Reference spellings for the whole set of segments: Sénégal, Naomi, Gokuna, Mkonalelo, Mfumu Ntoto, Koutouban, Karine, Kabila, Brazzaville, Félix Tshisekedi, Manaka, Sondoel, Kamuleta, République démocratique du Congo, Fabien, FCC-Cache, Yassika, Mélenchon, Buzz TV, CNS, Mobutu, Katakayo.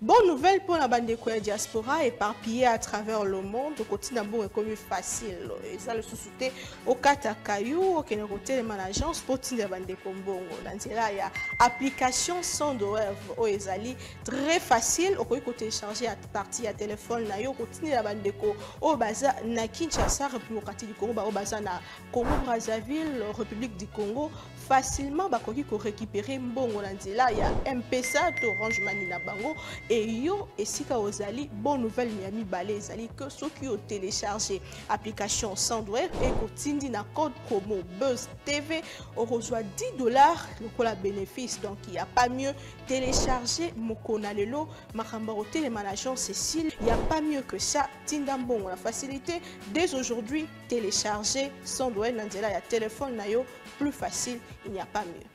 Bonne nouvelle pour la bande de Koya diaspora éparpillée à travers le monde. Le continent est comme facile. Et ça le sous-souté au Katakayo, au Kenokoté, les managements, pour la bande de Mbongo. Il y a l'application Sondoel au Azali, très facile. Au côté chargé à partir à téléphone, au continent la bande de Koya, au Baza, na Kinshasa, République du Congo, au Baza, na Congo, Brazzaville, République du Congo, facilement, Bakoki, récupérer Mbongo, il y a MPSA, Orange, Manina, Bango. Et yo, et si ka Osalie, bonne nouvelle Miami Balé, Osalie, que ceux qui ont téléchargé l'application Sondoel et continue na code promo Buzz TV, on reçoit $10, le cola bénéfice, donc il n'y a pas mieux télécharger Mkonalelo, Marambaroté, les managers Cécile, il n'y a pas mieux que ça, Tindambon, la facilité, dès aujourd'hui, télécharger Sondoel, Nandela, il y a téléphone, nayo, plus facile, il n'y a pas mieux.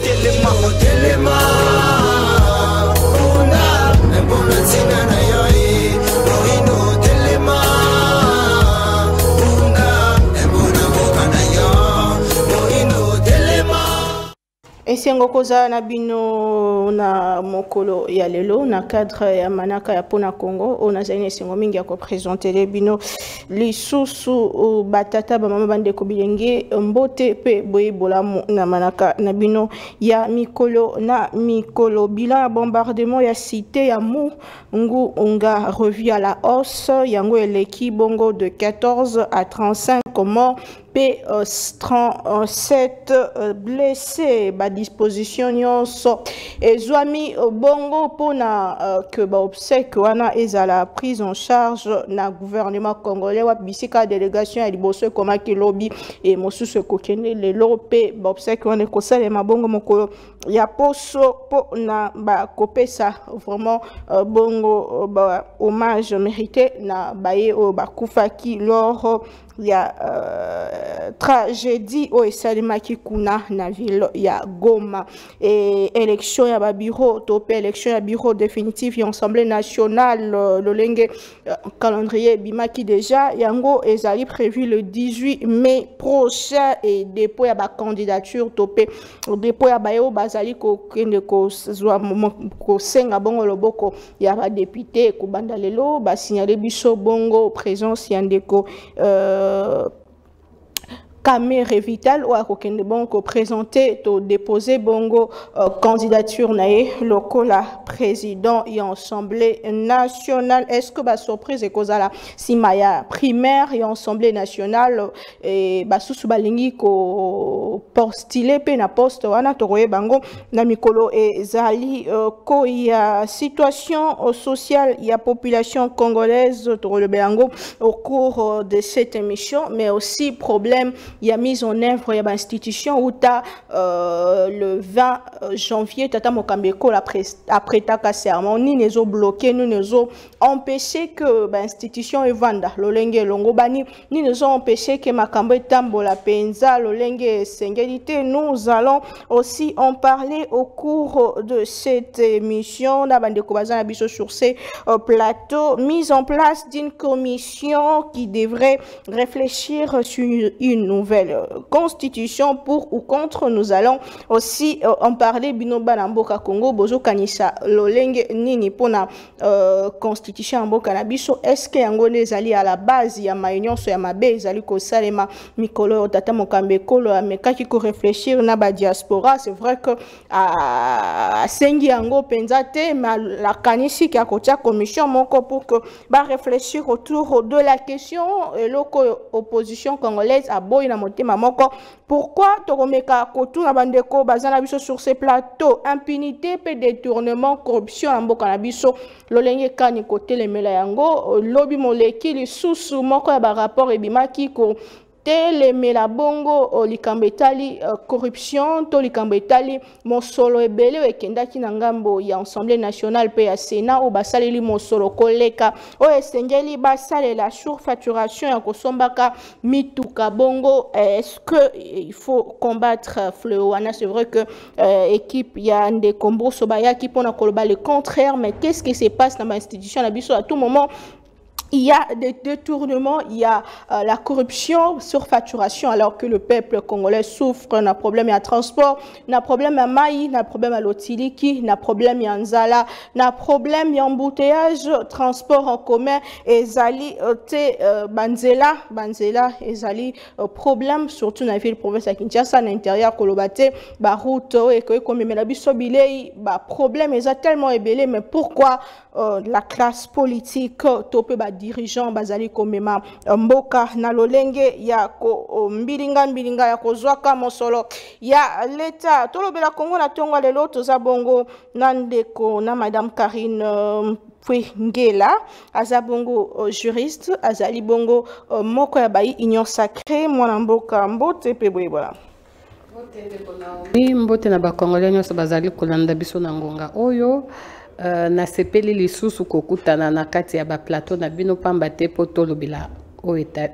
Telema o telema, una mbona zina na yoi, oino telema, una mbona boka na yo, oino telema. Esiango koza na bino na mokolo ya lelo na cadre ya manaka ya pona Congo, ona zaini esengo mingi ya ko présenter le bino lisusu batata ba mama bande ko bilenge mbote pe boyebola na manaka na bino ya mikolo na mikolo. Bilan bombardement ya cité ya Mungu onga revient à la hausse yango eleki bongo de 14 à 35 morts P 37 blessés. Ba disposition nyonso ezwami bongo pona que ba obsèque wana ezala prise en charge na gouvernement congolais wa bisika délégation ya liboso koma ki lobby et mosusu kokene le lope ba obsèque wana ko salema bongo moko ya poso pona ba kopesa vraiment bongo ba hommage mérité na baye ba kufaki lor ya tragédie au esalimaki kuna na ville ya Goma et élection ya ba bureau topé élection ya bureau définitif ya assemblée nationale le lenge calendrier bimaki déjà yango ezali prévu le 18 mai prochain et dépôt ya ba candidature topé dépôt ya ba yo bazali ko kende ko zwa ko senga bongo loboko ya ba député ko bandalelo ba signaler biso bongo présence ya ndeko Caméré Vital ou à Kokende Bongo présenté au déposé Bongo candidature naé locola président et assemblée nationale. Est-ce que ba surprise et cause à la Simaya primaire et assemblée nationale et Basusu Balingi ko postile pe na poste wana toroye bango na mikolo et Zali Koya situation sociale ya population congolaise toroye bango au cours de cette émission mais aussi problème. Il y a mise en œuvre, il y a une institution où tu as le 20 janvier, tu as Mokambeko, après ta serment, nous sommes bloqués, nous sommes empêchés que l'institution évande, l'olenge longobani, nous sommes empêchés que Makambo tambo la penza, l'olenge singalité. Nous allons aussi en parler au cours de cette émission. La bande de Kobazan Abisso sur ces plateaux, mise en place d'une commission qui devrait réfléchir sur une nouvelle constitution pour ou contre. Nous allons aussi en parler binoba na mboka Congo bozo kanisa lolenge nini pona constitution mboka na biso est-ce que yango ezali à la base ya maunion so ya mabe ezali ko salema mikolo tata Mokambeko lo amekaki ko réfléchir na ba diaspora. C'est vrai que a sengi yango penza te mais la kanisi ki akotia commission moko pour que ba réfléchir autour de la question loko opposition congolaise a pourquoi Toromeka Koutouban bandeko bazana biso sur ces plateaux impunité pe détournement corruption ambo kanabiso lolenge kani côté le melayango lobi moleki li susu moko ya ba rapport ebimaki ko telemela bongo likambetali corruption to likambetali mosolo ebele ekendaki na ngambo ya Assemblée nationale pe ya Sénat o basaleli mosolo koleka o esengeli basalela surfaturation ya kosombaka mituka bongo. Est-ce que il faut combattre fléau wana? C'est vrai que équipe ya ndekombo sobayaki pona koloba le contraire mais qu'est-ce qui se passe dans l'institution na biso à tout moment Il y a des détournements, il y a la corruption, surfacturation, alors que le peuple congolais souffre. N'a problème à transport, n'a problème à maï, n'a problème à lotiliki, n'a problème à nzala, n'a problème à embouteillage, transport en commun, et zali, banzela, et zali, problème, surtout dans la ville province à Kinshasa, à l'intérieur, Kolobate, route, et que, comme il y a des problèmes, ils ont tellement ébellé, mais pourquoi la classe politique, topé, dirigeants bazali komema mboka na lolenge ya ko mbilinga mbilinga ya kozwaka mosolo ya leta tolobela Kongo na tongo lelo toza bongo na ndeko na madame Karine puis ngela azabongo juriste azali bongo moko ya bayi union sacrée mwana mboka mbote pe boye voilà mbote na ba Congolais nyoso bazali kolanda biso na ngonga oyo na sepeli lisusu kokutana na kati ya ba plateau na bino pamba te poto lobila o eta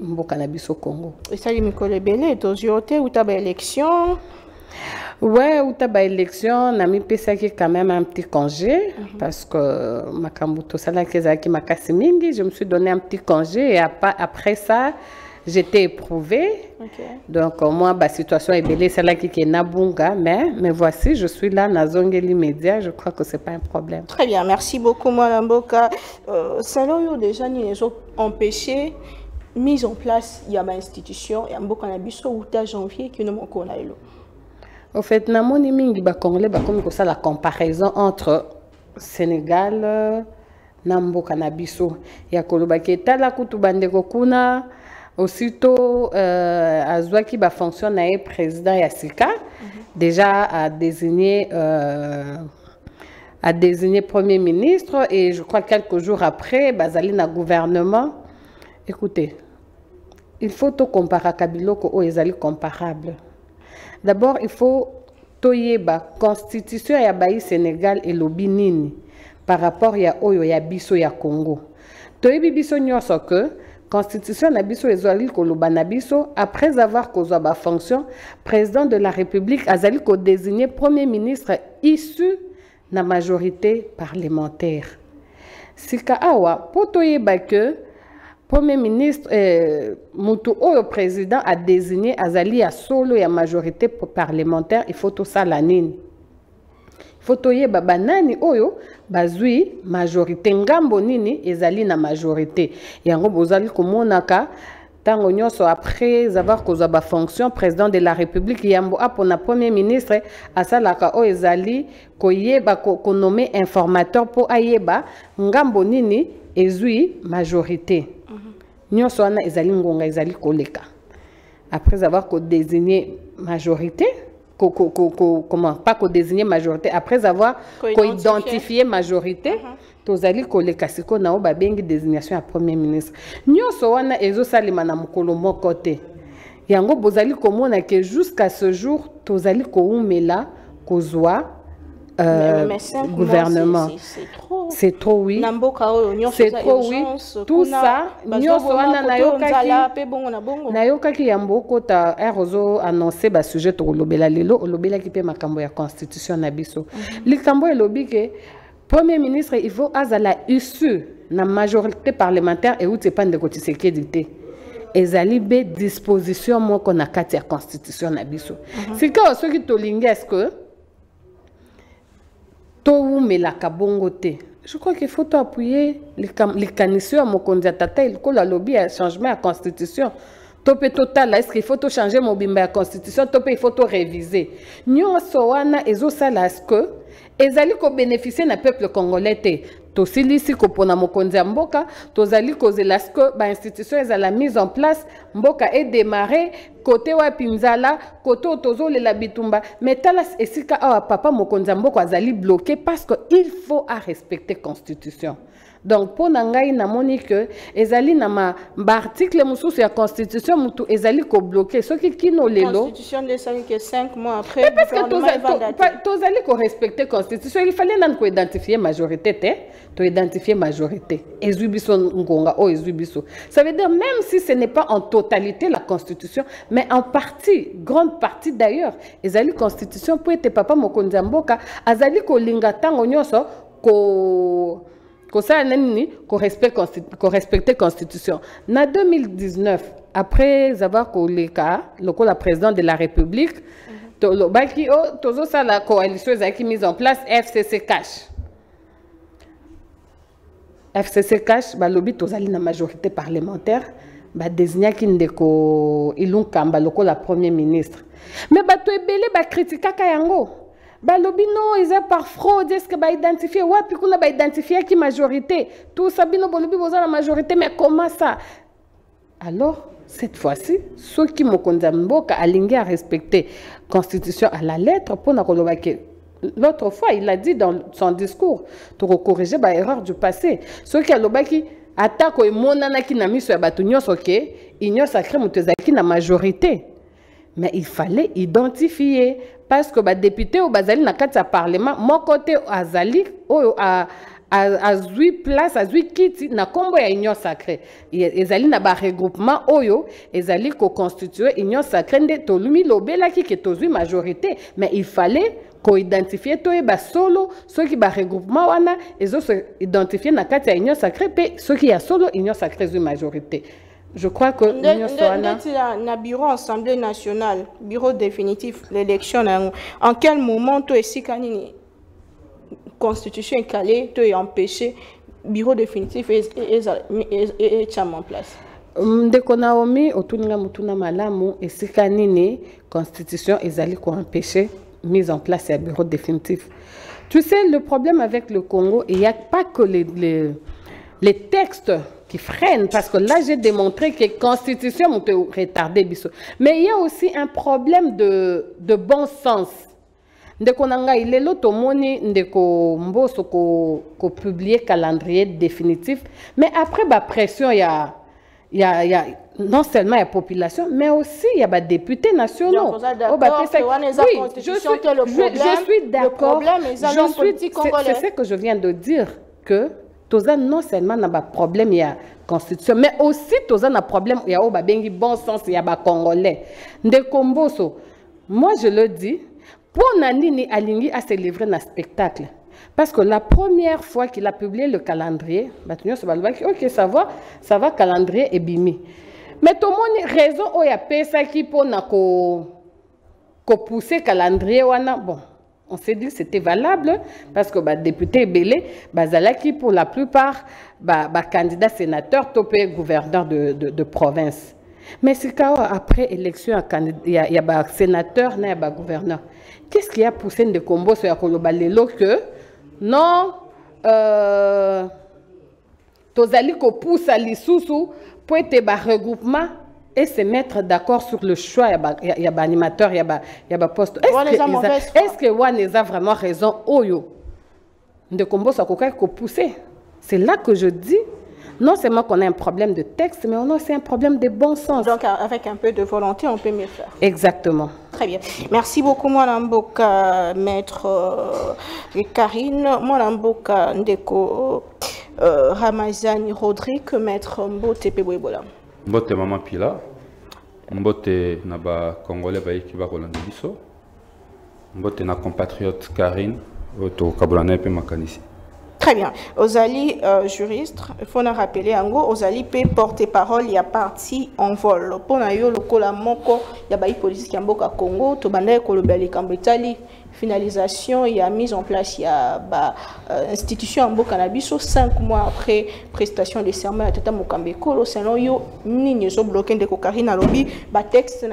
mboka na biso Congo esali mikolo ebele toziote uta ba élection ouais uta ba élection na mi pesa ki quand même un petit congé parce que makambuto sala keza ki makasi mingi je me suis donné un petit congé et après ça j'étais éprouvée. Okay. Donc, moi, la situation est belle, celle-là qui est nabunga, mais voici, je suis là, nazongeli média, je crois que ce n'est pas un problème. Très bien, merci beaucoup, Mme Boka. Salon, déjà, nous avons empêché mise en place, il y a ma institution, il y a beaucoup d'abus au 8 janvier qui nous manque. En fait, nous avons dit la comparaison entre Sénégal et Namboka Nabiso. Il y a Kolobaketa, la Koutouban de Gokuna. Aussitôt, Azouaki va fonctionner président Yassika, déjà a désigné premier ministre et je crois quelques jours après, Bazali na gouvernement. Écoutez, il faut tout comparer à Kabila ko ezali comparable. D'abord, il faut toyer ba constitution ya bayi Sénégal et lobinini par rapport ya oyo ya biso ya Congo. Toyebi biso nyoso que Constitution Nabiso et Zoali Koloba Nabiso, après avoir causé la fonction, président de la République, Azali ko désigné premier ministre issu de la majorité parlementaire. Sika awa, potoye bake, premier ministre, Moutou Oyo président a désigné Azali à solo et à majorité parlementaire, il faut tout ça la nine. Fotoye baba nani oyo bazui majorité ngambo nini ezali na majorité yango bozali komonaka tango nyonso après avoir koza ba fonction président de la République yambo apona premier ministre asalaka o ezali koyeba ko nommer informateur po ayeba ngambo nini ezui majorité nyonso ana ezali ngonga ezali koleka après avoir ko désigné majorité comment pas qu'on désigne majorité après avoir identifié majorité tozali koleka siko nao babengi désignation à premier ministre nyonso wana ezosalema na mokolo moko te yango bozali komona ke jusqu'à ce jour tozali koumela kozwa gouvernement c'est trop oui c'est trop oui tout ça nyonso wana nayokaki yambo kota erozo annoncer ba sujet to lobela lelo lobela ki pe makambo ya constitution na biso likambo elobi ke premier ministre il faut azala issu na majorité parlementaire et outi pande ko Tshisekedi te ezali be disposition moko na kati ya constitution na biso sika soki tolinga est-ce que je crois qu'il faut appuyer les canisseurs à mon candidat. Il faut lobby à changement à constitution. Topé total, est-ce qu'il faut changer mon bimba à constitution? Topé, il faut réviser. Nous sommes ezo salasko ezali ko bénéficier na peuple congolais. Tosilisi ko pona mokonza mboka, tozali kozela que ba institution ezala mise en place, mboka est démarré côté wa pinzala, côté tozole la bitumba, mais talas esika awa papa mokonza mboka azali bloqué parce que il faut à respecter constitution. Donc pona ngai na moni que ezali na ma article mususu ya constitution mutu ezali ko bloqué ce qui no lelo. Constitution de 5 mois après. Mais parce que tozali ko respecter constitution, il fallait nan ko identifier majorité te. Tu identifies majorité. Ça veut dire même si ce n'est pas en totalité la constitution, mais en partie, grande partie d'ailleurs, ezali constitution pour être papa mokonzamboka, azali ko linga tango nyonso ko respecter la Constitution. En 2019, après avoir collé le président de la République, la coalition qui mise en place FCC-Cache. FCC-Cache, le lobby de la majorité parlementaire, désigné Kindeko Ilunkamba, le premier ministre. Mais il a critiqué Kayango. Balobino ils ont par fraude est-ce que identifier ouais puis qu'on a identifié qui majorité tout ça bino balobi besoin la majorité mais comment ça alors cette fois-ci ceux qui m'ont condamné beaucoup alignés à respecter constitution à la lettre pour na koloba que l'autre fois il a dit dans son discours pour corriger les erreurs du passé ceux qui aloba qui attaque et monana qui n'a mis sur batunyo ok igno sacré mutezaki na majorité mais il fallait identifier parce que les députés au Bazali na kati ya parlement mon côté Azali à 8 places à 8 kiti na combo ya union sacrée ezali na ba regroupement oyo ezali ko constituer union sacrée nde tolumi lobela ki ke tozwi majorité mais il fallait ko identifier toyeba solo ceux qui ba regroupement wana ezo se identifier na kati ya union sacrée pe ceux qui ya solo union sacrée zwi majorité. Je crois que le bureau Assemblée nationale, bureau définitif, l'élection, en quel moment tu es si canini constitution est calée, tu es empêché, bureau définitif est en place. Ndeko Naomi, otuninga mutuna malamu et si canini constitution est allée quoi empêcher mise en place et bureau définitif. Tu sais le problème avec le Congo, il n'y a pas que les textes qui freine parce que là j'ai démontré que la constitution était retardée mais il y a aussi un problème de bon sens ndeko nanga ilelo tomoni ndeko mboso ko publier calendrier définitif mais après ba pression il y a non seulement la population, mais aussi il y a des députés nationaux. Je suis d'accord. C'est ce que je viens de dire que non seulement il y a un problème de la Constitution, mais aussi il y a un problème de bon sens il y a des Congolais. Moi, je le dis, pour Nanini Alinghi a se livré un spectacle. Parce que la première fois qu'il a publié le calendrier, ok, ça va, calendrier et bimi. Mais tout le monde a raison, il y a personne qui peut pousser le calendrier. Bon. On s'est dit que c'était valable parce que les députés Bélé, Bazalaki pour la plupart, candidats sénateurs, topé gouverneur de province. Mais si après élection, il y a un sénateur, il y a un gouverneur. Qu'est-ce qui a poussé de combo sur Kolobalelo que non, Tozali ko pousse à l'issue pour être un regroupement et se mettre d'accord sur le choix, il y a des animateurs, il y a des postes. Est-ce que Waneza a vraiment raison? Oyo de Combo Sakoka ko pousser. C'est là que je dis, non seulement qu'on a un problème de texte, mais on a aussi un problème de bon sens. Donc avec un peu de volonté, on peut mieux faire. Exactement. Très bien. Merci beaucoup, Mboka, maître Karine, Mboka, Ndeko, Ramazani Rodrigue, maître Mbotepe Boebola. Mbote maman Pila, mbote naba Congolais bayi kiba Hollande biso, mbote na compatriote Karine, oto kabulana pe makanisi. Très bien. Osalie, juriste, il faut nous rappeler, en gros, Osalie peut porter parole, il y a parti en vol. Pour nous, il y a des polices qui ont beaucoup à Congo, tout le monde finalisation, il y a mise en place, il y a institution en Canabis, 5 mois après prestation de serment, il y a Mokambeko, sinon, il y a bloqué de cocaïne à lobby, le texte, ils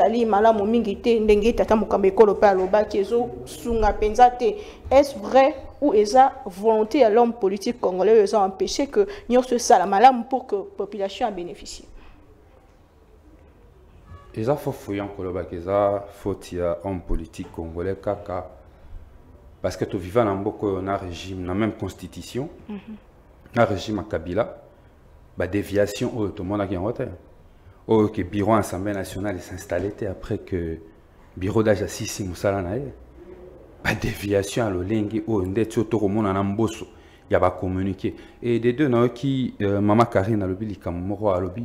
allaient mal à mon mingité, il y a Mokambeko, le père, le bac, sunga penzate. Est-ce vrai? Ou ils ont volonté à l'homme politique congolais, ils ont empêché que nous se salamalam pour que la population en bénéficie. Ils ont fait un faute à l'homme politique congolais, parce que nous vivons dans un régime, dans la même constitution, un régime à Kabila, la déviation, tout le monde a été en que le bureau de l'Assemblée nationale s'est installé après que le bureau d'Ajassissi Moussalanaï. La déviation à l'olingue ou un des tout au monde en ambosso, il y a pas communiqué. Et des deux non qui maman Karine a lobby, Kamoro a lobby,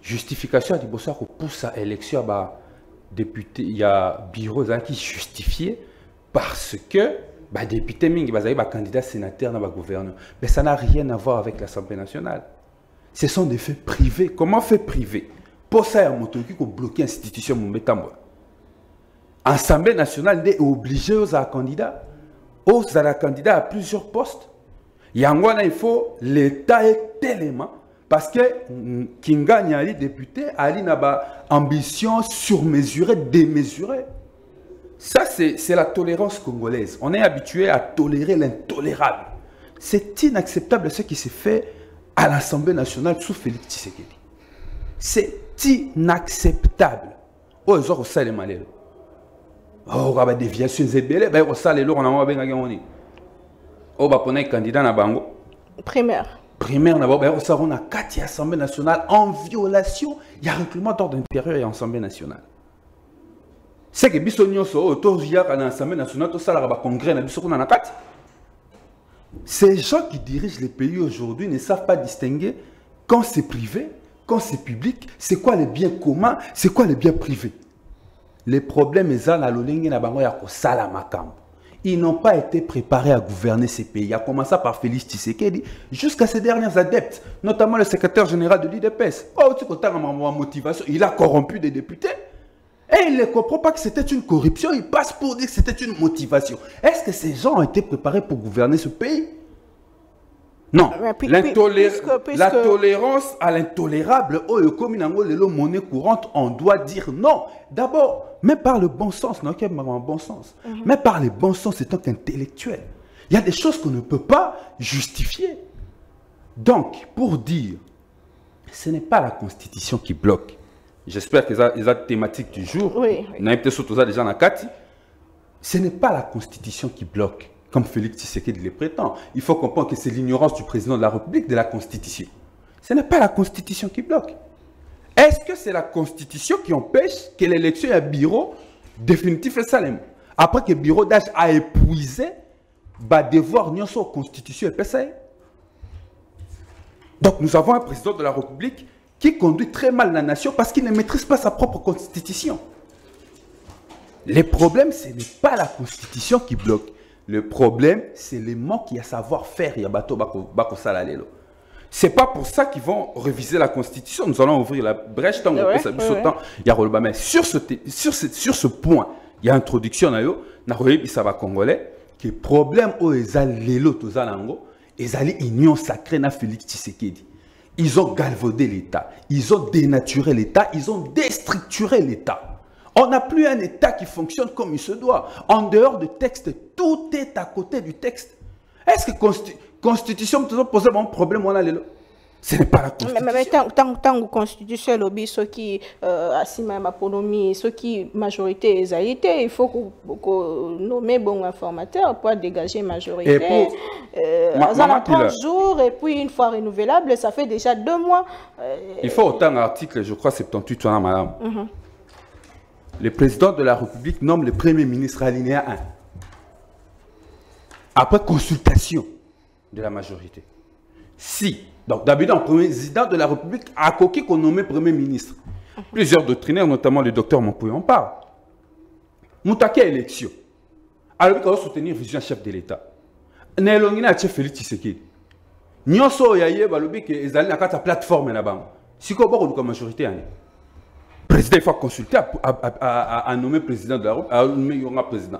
justification du bossa pour pousser à élection bas député, il y a bureau qui justifié parce que bah député mingi bazali bah candidat sénateur na bah gouverneur, mais ça n'a rien à voir avec l'Assemblée nationale. Ce sont des faits privés. Comment faits privés? Pour ça, il y a un moteur qui bloque l'institution. L'Assemblée nationale est obligée aux candidats. Aux candidats à plusieurs postes. Il faut l'État est tellement. Parce que Kinga n'y a député, Ali n'a pas ambition surmesurée, démesurée. Ça, c'est la tolérance congolaise. On est habitué à tolérer l'intolérable. C'est inacceptable ce qui s'est fait à l'Assemblée nationale sous Félix Tshisekedi. C'est inacceptable. Oh, ils ont ressali malé. Oh, il y a des déviations zébélées, ils ont ressali l'or, on a bien gagné. Oh, on a un candidat à Bango. Primaire. Primaire, on a 4 assemblées nationales en violation. Il y a un règlement d'ordre intérieur et Assemblée nationale. C'est que Bissonio, il y a l'Assemblée nationale, tout ça, il y a un congrès, il y a 4. Ces gens qui dirigent les pays aujourd'hui ne savent pas distinguer quand c'est privé, quand c'est public, c'est quoi les biens communs, c'est quoi les biens privés. Les problèmes, ils n'ont pas été préparés à gouverner ces pays, à commencer par Félix Tshisekedi, jusqu'à ses derniers adeptes, notamment le secrétaire général de l'UDPS. Oh, tu as ma motivation, il a corrompu des députés. Et il ne comprend pas que c'était une corruption, il passe pour dire que c'était une motivation. Est-ce que ces gens ont été préparés pour gouverner ce pays? Non. La tolérance à l'intolérable, comme une monnaie courante, on doit dire non. D'abord, mais par le bon sens, non, okay, bon sens. Mais par le bon sens, c'est tant qu'intellectuel. Il y a des choses qu'on ne peut pas justifier. Donc, pour dire, ce n'est pas la Constitution qui bloque. J'espère que c'est la thématique du jour. Oui. Ce n'est pas la Constitution qui bloque, comme Félix Tshisekedi le prétend. Il faut comprendre que c'est l'ignorance du président de la République de la Constitution. Ce n'est pas la Constitution qui bloque. Est-ce que c'est la Constitution qui empêche que l'élection à bureau définitif et salem après que le bureau d'âge a épuisé va devoir n'y avoir Constitution et PSA? Donc nous avons un président de la République qui conduit très mal la nation parce qu'il ne maîtrise pas sa propre constitution. Le problème, ce n'est pas la constitution qui bloque. Le problème, c'est les manques qu'il y a savoir-faire. Ce n'est pas pour ça qu'ils vont réviser la constitution. Nous allons ouvrir la brèche. Tant mais sur ce point, il y a introduction à eux. Ça va congolais. Que problème où ils allaient union sacrée na Félix Tshisekedi. Ils ont galvaudé l'État, ils ont dénaturé l'État, ils ont déstructuré l'État. On n'a plus un État qui fonctionne comme il se doit. En dehors du texte, tout est à côté du texte. Est-ce que la Constitution peut poser un problème? Ce n'est pas la Constitution. Mais tant que Constitution lobby, ceux qui assument la économie, ceux qui majorité égalité, il faut nommer bon informateur pour dégager majorité. Ça en 30 jours et puis une fois renouvelable, ça fait déjà 2 mois. Il faut autant d'articles, je crois 78 ans, madame. Le président de la République nomme le premier ministre alinéa 1 après consultation de la majorité. Si donc, d'habitude, le président de la République a coqué qu'on nommait Premier ministre. Plusieurs doctrinaires, notamment le docteur Mokolo, en parle. Moutake élection. Alors, il faut soutenir vision chef de l'État. Nelongina a Félix Tshisekedi. Nyonso yaye balobi que ils allaient à la plateforme là-bas. Si quoi beaucoup de majorité, président il faut consulter à nommer président de la République, à nommer président,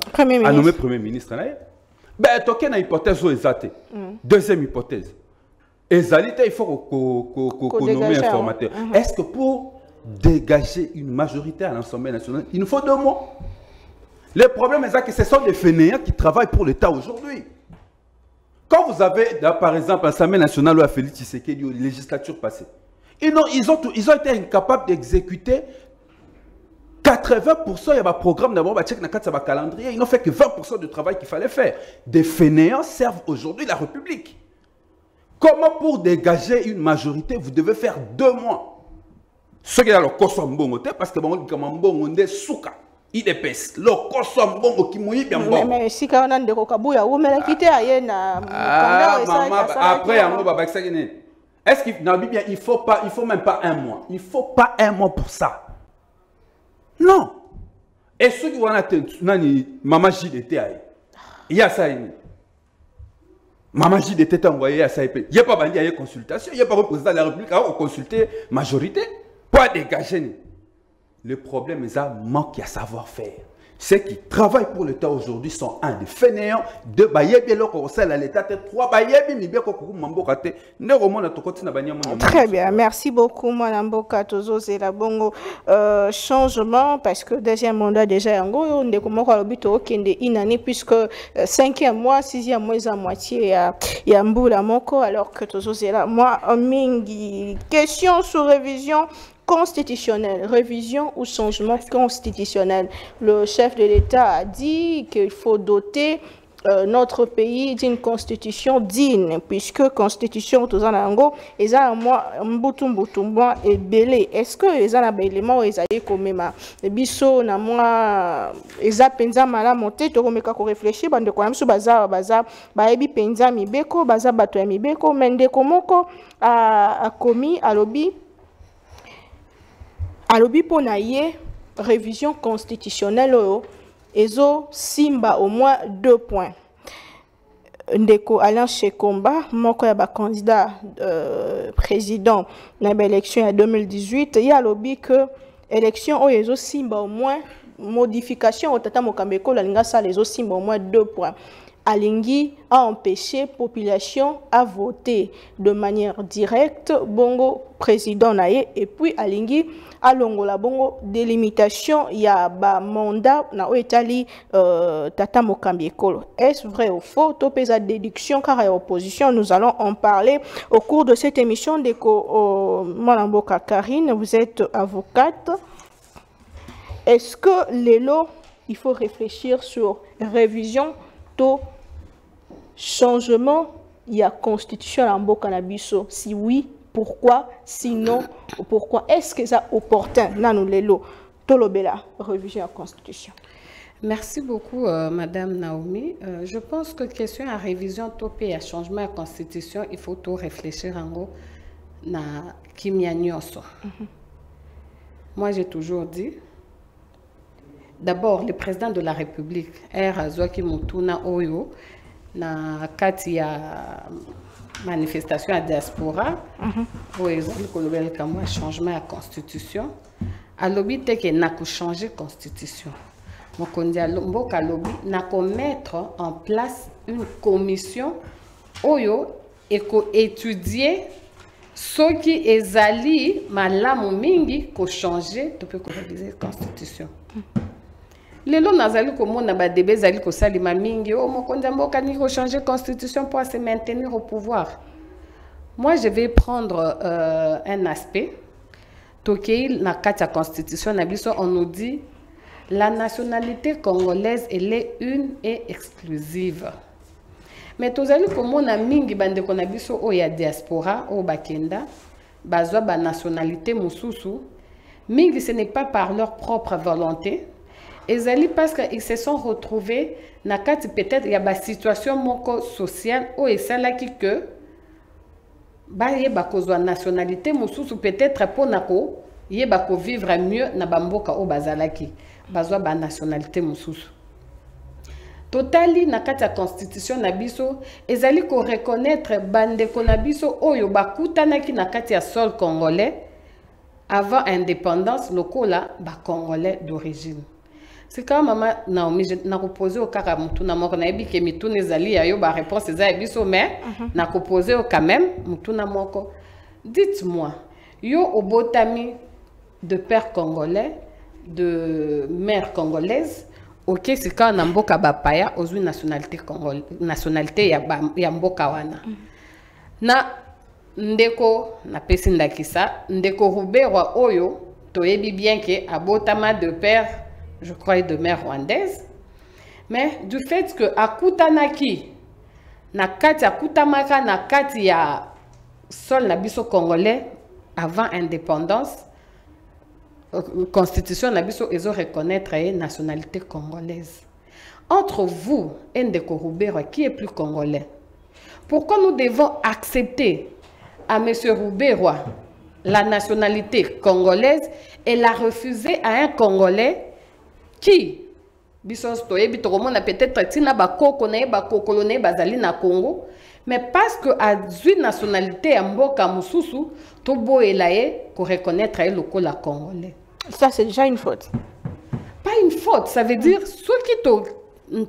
à nommer Premier ministre. Ben, toqué na hypothèse où exacte. Deuxième hypothèse. Ezalita, il faut qu'on nomme un formateur. Est-ce que pour dégager une majorité à l'Assemblée nationale, il nous faut 2 mois? Le problème est que ce sont des fainéants qui travaillent pour l'État aujourd'hui. Quand vous avez, là, par exemple, l'Assemblée nationale ou à Félix Tshisekedi, la législature passée, ils ont été incapables d'exécuter 80% de programme d'abord, calendrier. Ils n'ont fait que 20% du travail qu'il fallait faire. Des fainéants servent aujourd'hui la République. Comment pour dégager une majorité, vous devez faire 2 mois? Ce qui est le Kosambongo, parce que Mbongo est souka, il est pèse. Le Kosambongo qui mouille bien bon. Mais si on a des rokabouya, on m'a quitté à Yen. Après, on va faire ça. Est-ce qu'il ne faut même pas 1 mois? Il ne faut pas 1 mois pour ça. Non. Et ceux qui ont été, Maman Gilles était à Yen. il y a ça. Maman Gide était envoyée à SAIP. Il n'y a pas bandit à une consultation. Il n'y a pas le président de la République à consulter majorité. Pas dégager. Le problème, c'est qu'il manque à savoir-faire. Ceux qui travaillent pour l'État aujourd'hui sont un des fainéants. Deux baillés au conseil à l'État. Trois baillés bien au très bien. Merci beaucoup, Mboka Tozo. C'est la bonne changement parce que deuxième mandat déjà en gros, on est une année puisque cinquième mois, sixième mois, à moitié y a Mboula Moko alors que Tozo c'est là. Moi, Mingi, question sur révision constitutionnelle, révision ou changement constitutionnel. Le chef de l'État a dit qu'il faut doter notre pays d'une constitution digne, puisque constitution tout en ango, ils ont moi mbutumbutumba et belé. Est-ce que ils ont un élément ils allaient comme ma biso na moi ils a penza mala monter to komeka ko réfléchir bande ko même sou bazar bazar ba ebi penza mibeko bazar bato ya mibeko mende komoko a komi alobi pour la révision constitutionnelle, ils ont simba au moins 2 points. Ndeko Alain Shekomba, mon candidat président dans l'élection en 2018, il y a lobby que l'élection ils ont simba au moins modification au tata Mokambeko, la linga ça les ont simba au moins 2 points. Alingi a empêché la population à voter de manière directe, bongo président naye, et puis Alingi a longola bongo délimitation ya ba mandat na o etali tata Mokambeko. Est-ce vrai ou faux? Topé sa déduction car à opposition, nous allons en parler au cours de cette émission de Mboka Karine, vous êtes avocate. Est-ce que les lots, il faut réfléchir sur révision tout changement, il y a constitution en cannabis. Si oui, pourquoi? Sinon, pourquoi? Est-ce que ça opportun? Nanou lelo, tolobela, révision la constitution. Merci beaucoup, Madame Naomi. Je pense que question à révision topé à changement à constitution, il faut tout réfléchir en gros na kimia nyonso. Moi, j'ai toujours dit. D'abord, le président de la République, Azwaki Mutuna Oyo, na kati ya manifestation à diaspora, où ils ont le changement à la constitution. À lobby teke n'a qu'à changer la constitution. Mboka lobby n'a qu'à mettre en place une commission Oyo et qu'à étudier ce qui est allié malamu mingi qu'à changer depuis qu'on révise la constitution. Les lois n'azali comme on a bas débé zali ko sali mamingi oh mon condambo kani rechanger constitution pour se maintenir au pouvoir. Moi je vais prendre un aspect. Tokeil na kata constitution nabiso on nous dit la nationalité congolaise elle est une et exclusive. Mais tozali comme on a mingi bande ko nabiso o ya diaspora o bakenda bazwa ba nationalité mususu mingi ce n'est pas par leur propre volonté. Ezali parce qu'ils se sont retrouvés dans peut-être il y a une situation sociale où ils sont là qui que la nationalité ou peut-être pour nako vivre mieux na bamboka o bazalaki bazwa ba nationalité mususu totali na kati ya constitution na biso ezali ko reconnaître bande ko na biso oyo bakutanaki na kati ya sol congolais avant indépendance lokola ba congolais d'origine. C'est quand maman Naomi n'a reposé au cas où tout n'a mort n'abi que mitou n'ezali ayo ba réponse eza ebiso mais n'a reposé au quand même mitou n'a moko. Dites-moi, yo obotami de père congolais, de mère congolaise, ok c'est quand n'amboka bapaya ozu nationalité congolaise, nationalité ya mboka wana. Na ndeko na pesinda kisa ndeko ruberwa oyo toyebi bien que abotama de père je crois de mère rwandaise, mais du fait que akutanaki na kati akutamaka na kati ya sol nabiso congolais avant indépendance constitution nabiso ezo reconnaître nationalité congolaise. Entre vous et Ndeko Roubera qui est plus congolais? Pourquoi nous devons accepter à monsieur Roubera la nationalité congolaise et la refuser à un congolais qui Congo, mais parce que à une nationalité mboka mususu tobo elaye ko reconnaître le kola congolais. Ça c'est déjà une faute. Pas une faute, ça veut dire ce qui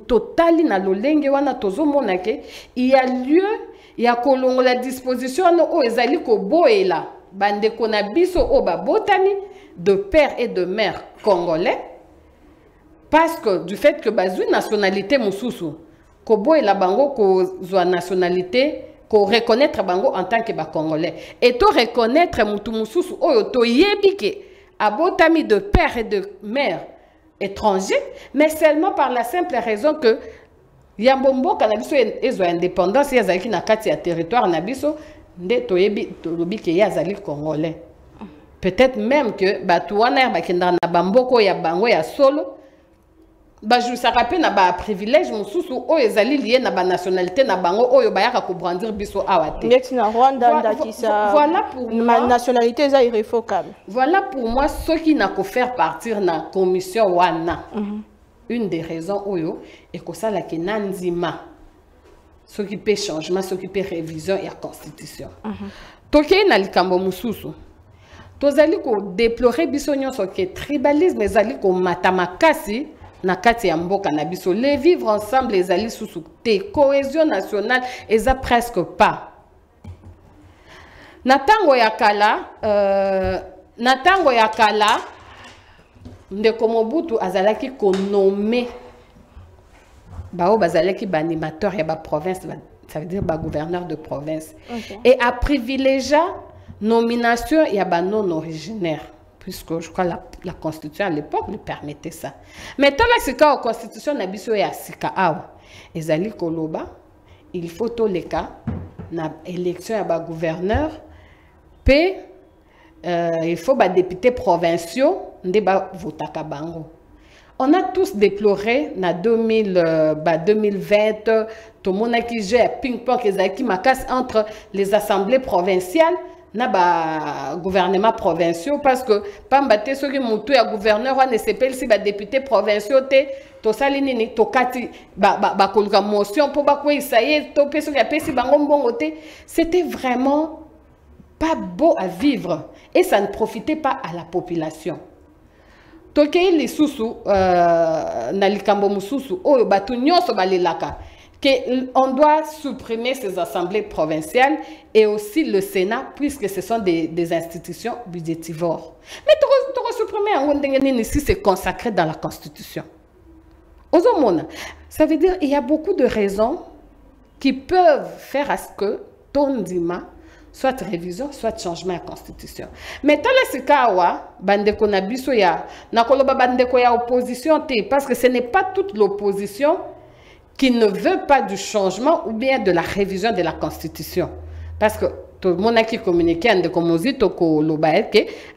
totali na lolenge wana tozo monake, il y a lieu, il y a kolongo la disposition o ezali ko boela bande konabiso o babotani de père et de mère congolais. Parce que du fait que une nationalité mususu Kobo et la bango ko nationalité ko reconnaître bango en tant que congolais et to reconnaître mutu mususu oyo to yebike abotami de père et de mère étrangers mais seulement par la simple raison que yambombo Canabis ezo indépendance yazaki na kati ya territoire nabiso nde to yebi to lobike yazali congolais peut-être même que batu wana bakenda na bamboko ya bango ya solo. Bah, je vous rappelle un privilège, mon sous oh les alliés liés à la nationalité, na bango oh yo bayaka ko brandir biso awate. Voilà pour ma nationalité est irrévocable. Voilà pour moi ce qui n'a qu'à faire partir na commission wana. Une des raisons oh yo et que ça la que nanzima ce qui peut changement, ce qui peut révision et la constitution. Toké na likambo mususu. Tozali ko déplorer biso nyonso ke tribalisme ezali ko matamakasi. Nakati ya mboka na biso les vivre ensemble les ali sous cohésion nationale eza presque pas natango ya kala ndeko Mobutu azalaki ko nommer bao bazalaki ba animateur ya ba province ça veut dire ba gouverneur de province okay. Et a privilégia nomination ya ba non originaire puisque je crois la constitution à l'époque lui permettait ça. Mais tant que la constitution n'a pas été Yassika, ezali koloba, il faut tous les cas, na élection à gouverneur, p, il faut ba députés provinciaux, ndeba votaka bango. On a tous déploré na 2020 tout le monde qui joue à ping-pong ezaki makas entre les assemblées provinciales. Na ba gouvernement provincial parce que pambate soki mutu ya gouverneur wana sepeli si ba député provincial te to sali nini to kati ba koluka motion po ba ko isaye to peso ya pesi bango mbongo te. C'était vraiment pas beau à vivre et ça ne profitait pas à la population. Tokei li susu na likambo mususu o batu nyoso balelaka. On doit supprimer ces assemblées provinciales et aussi le Sénat, puisque ce sont des institutions budgétivores. Mais tu supprimer ici, c'est consacré dans la Constitution. Ça veut dire qu'il y a beaucoup de raisons qui peuvent faire à ce que ton dima soit révision, soit changement à la Constitution. Mais dans le cas où bandeko na biso ya nakoloba bandeko ya opposition parce que ce n'est pas toute l'opposition qui ne veut pas du changement ou bien de la révision de la Constitution. Parce que tout le monde qui communique, comme on dit,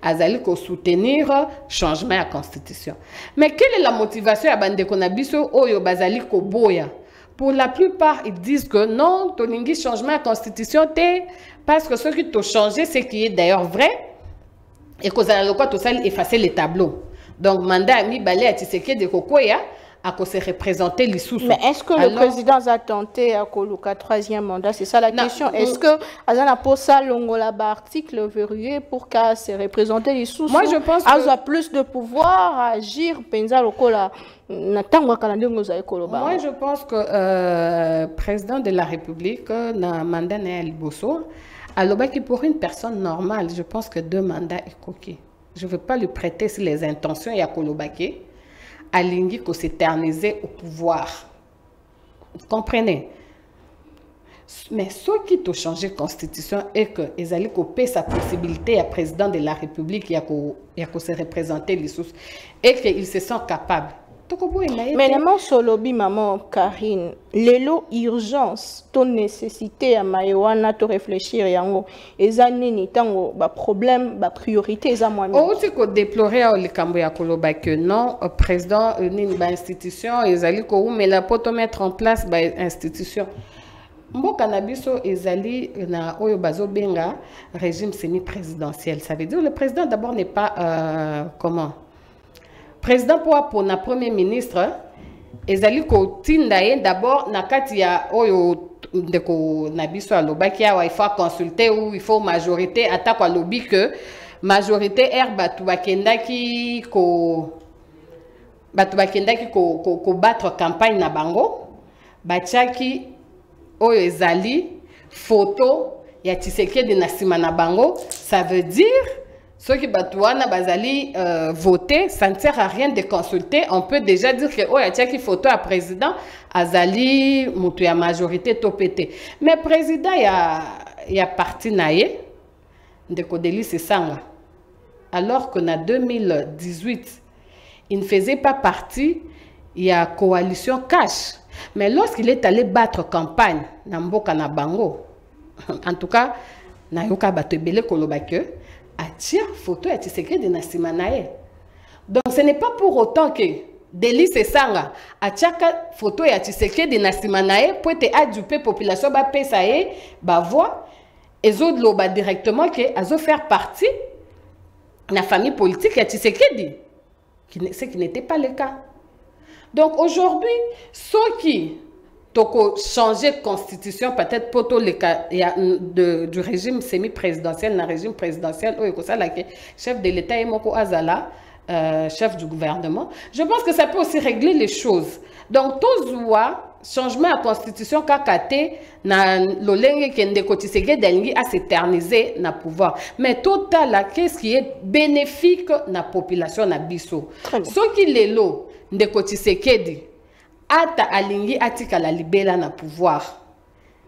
Azali ko soutenir changement à la Constitution. Mais quelle est la motivation à bandeko na biso oyo bazali ko boya? Pour la plupart, ils disent que non, tolingi changement à la Constitution, parce que ce qui t'a changé, c'est qui est d'ailleurs vrai, et que ça a effacé les tableaux. Donc, mandat à mi balé à Tshisekedi de Koya, à se représenter les sous. Mais est-ce que alors, le président a tenté à Koluka troisième mandat? C'est ça la question. Est-ce que Azana Posa Longola article verrouillé pour qu'à se représenter les sous? Moi je pense que a plus de pouvoir à agir penza lokola natangwa kalandongo za ekoloba. Moi je pense que président de la République na mandat na liboso aloba qui pour une personne normale, je pense que 2 mandats est coqué. Je ne veux pas lui prêter les intentions ya Kolobake. Aligné qu'on s'éternisait au pouvoir. Vous comprenez? Mais ce qui a changé la Constitution est que ils allaient couper sa possibilité à président de la République et à se représenter les sources et qu'ils se sentent capables. Mais maman Solobi, maman Karine, l'élo urgence, ton nécessité à Maïwana, to réfléchir et en haut, ils ont ni tango, ba problème, ba priorité, ils ont moins. Oh, c'est qu'on déplorait au Likamboya Koloba que non, président, une institution, ils allaient qu'on mais la poto mettre en place, ba institution. Mbo Canabiso, ils allaient na Oyo Bazo Benga, régime semi-présidentiel. Ça veut dire le président d'abord n'est pas, comment? Président pour la Premier ministre, ezali kotinda ye d'abord nakati ya oyo ndeko na biso alobaki awa il faut consulter ou il faut majorité attaque alobi que majorité bato bakendaki ko battre campagne na bango batiaki oyo ezali photo ya Tshisekedi na sima na bango ça veut dire ceux qui batouana bazali voter, ça ne sert à rien de consulter. On peut déjà dire que oh, il y a une photo à président, Azali, moutou ya majorité topété. Mais président, il y a parti naïe, de Kodeli, c'est ça. Alors qu'en 2018, il ne faisait pas partie, il y a coalition cash. Mais lorsqu'il est allé battre campagne, Namboka na bango, en tout cas, Nayoka Batebele Kolobake, attire photo à Tshisekedi na sima na ye. Donc ce n'est pas pour autant que délice sanga attire photo à Tshisekedi na sima na ye pour te aduper population ba pesa ye ba voix ezo de loba directement que azo faire partie la famille politique à Tshisekedi, ce qui n'était pas le cas. Donc aujourd'hui ceux qui toko changer de constitution peut-être pour tout le cas du régime semi-présidentiel dans le régime présidentiel chef de l'État et moko azala chef du gouvernement. Je pense que ça peut aussi régler les choses. Donc tous voit changement à constitution kakate na lolenge kende kotisege dengi à s'éterniser na pouvoir. Mais total là qu'est-ce qui est bénéfique na population na biso. Ce qui les lo de kotisege ata alingi atika la libela na pouvoir.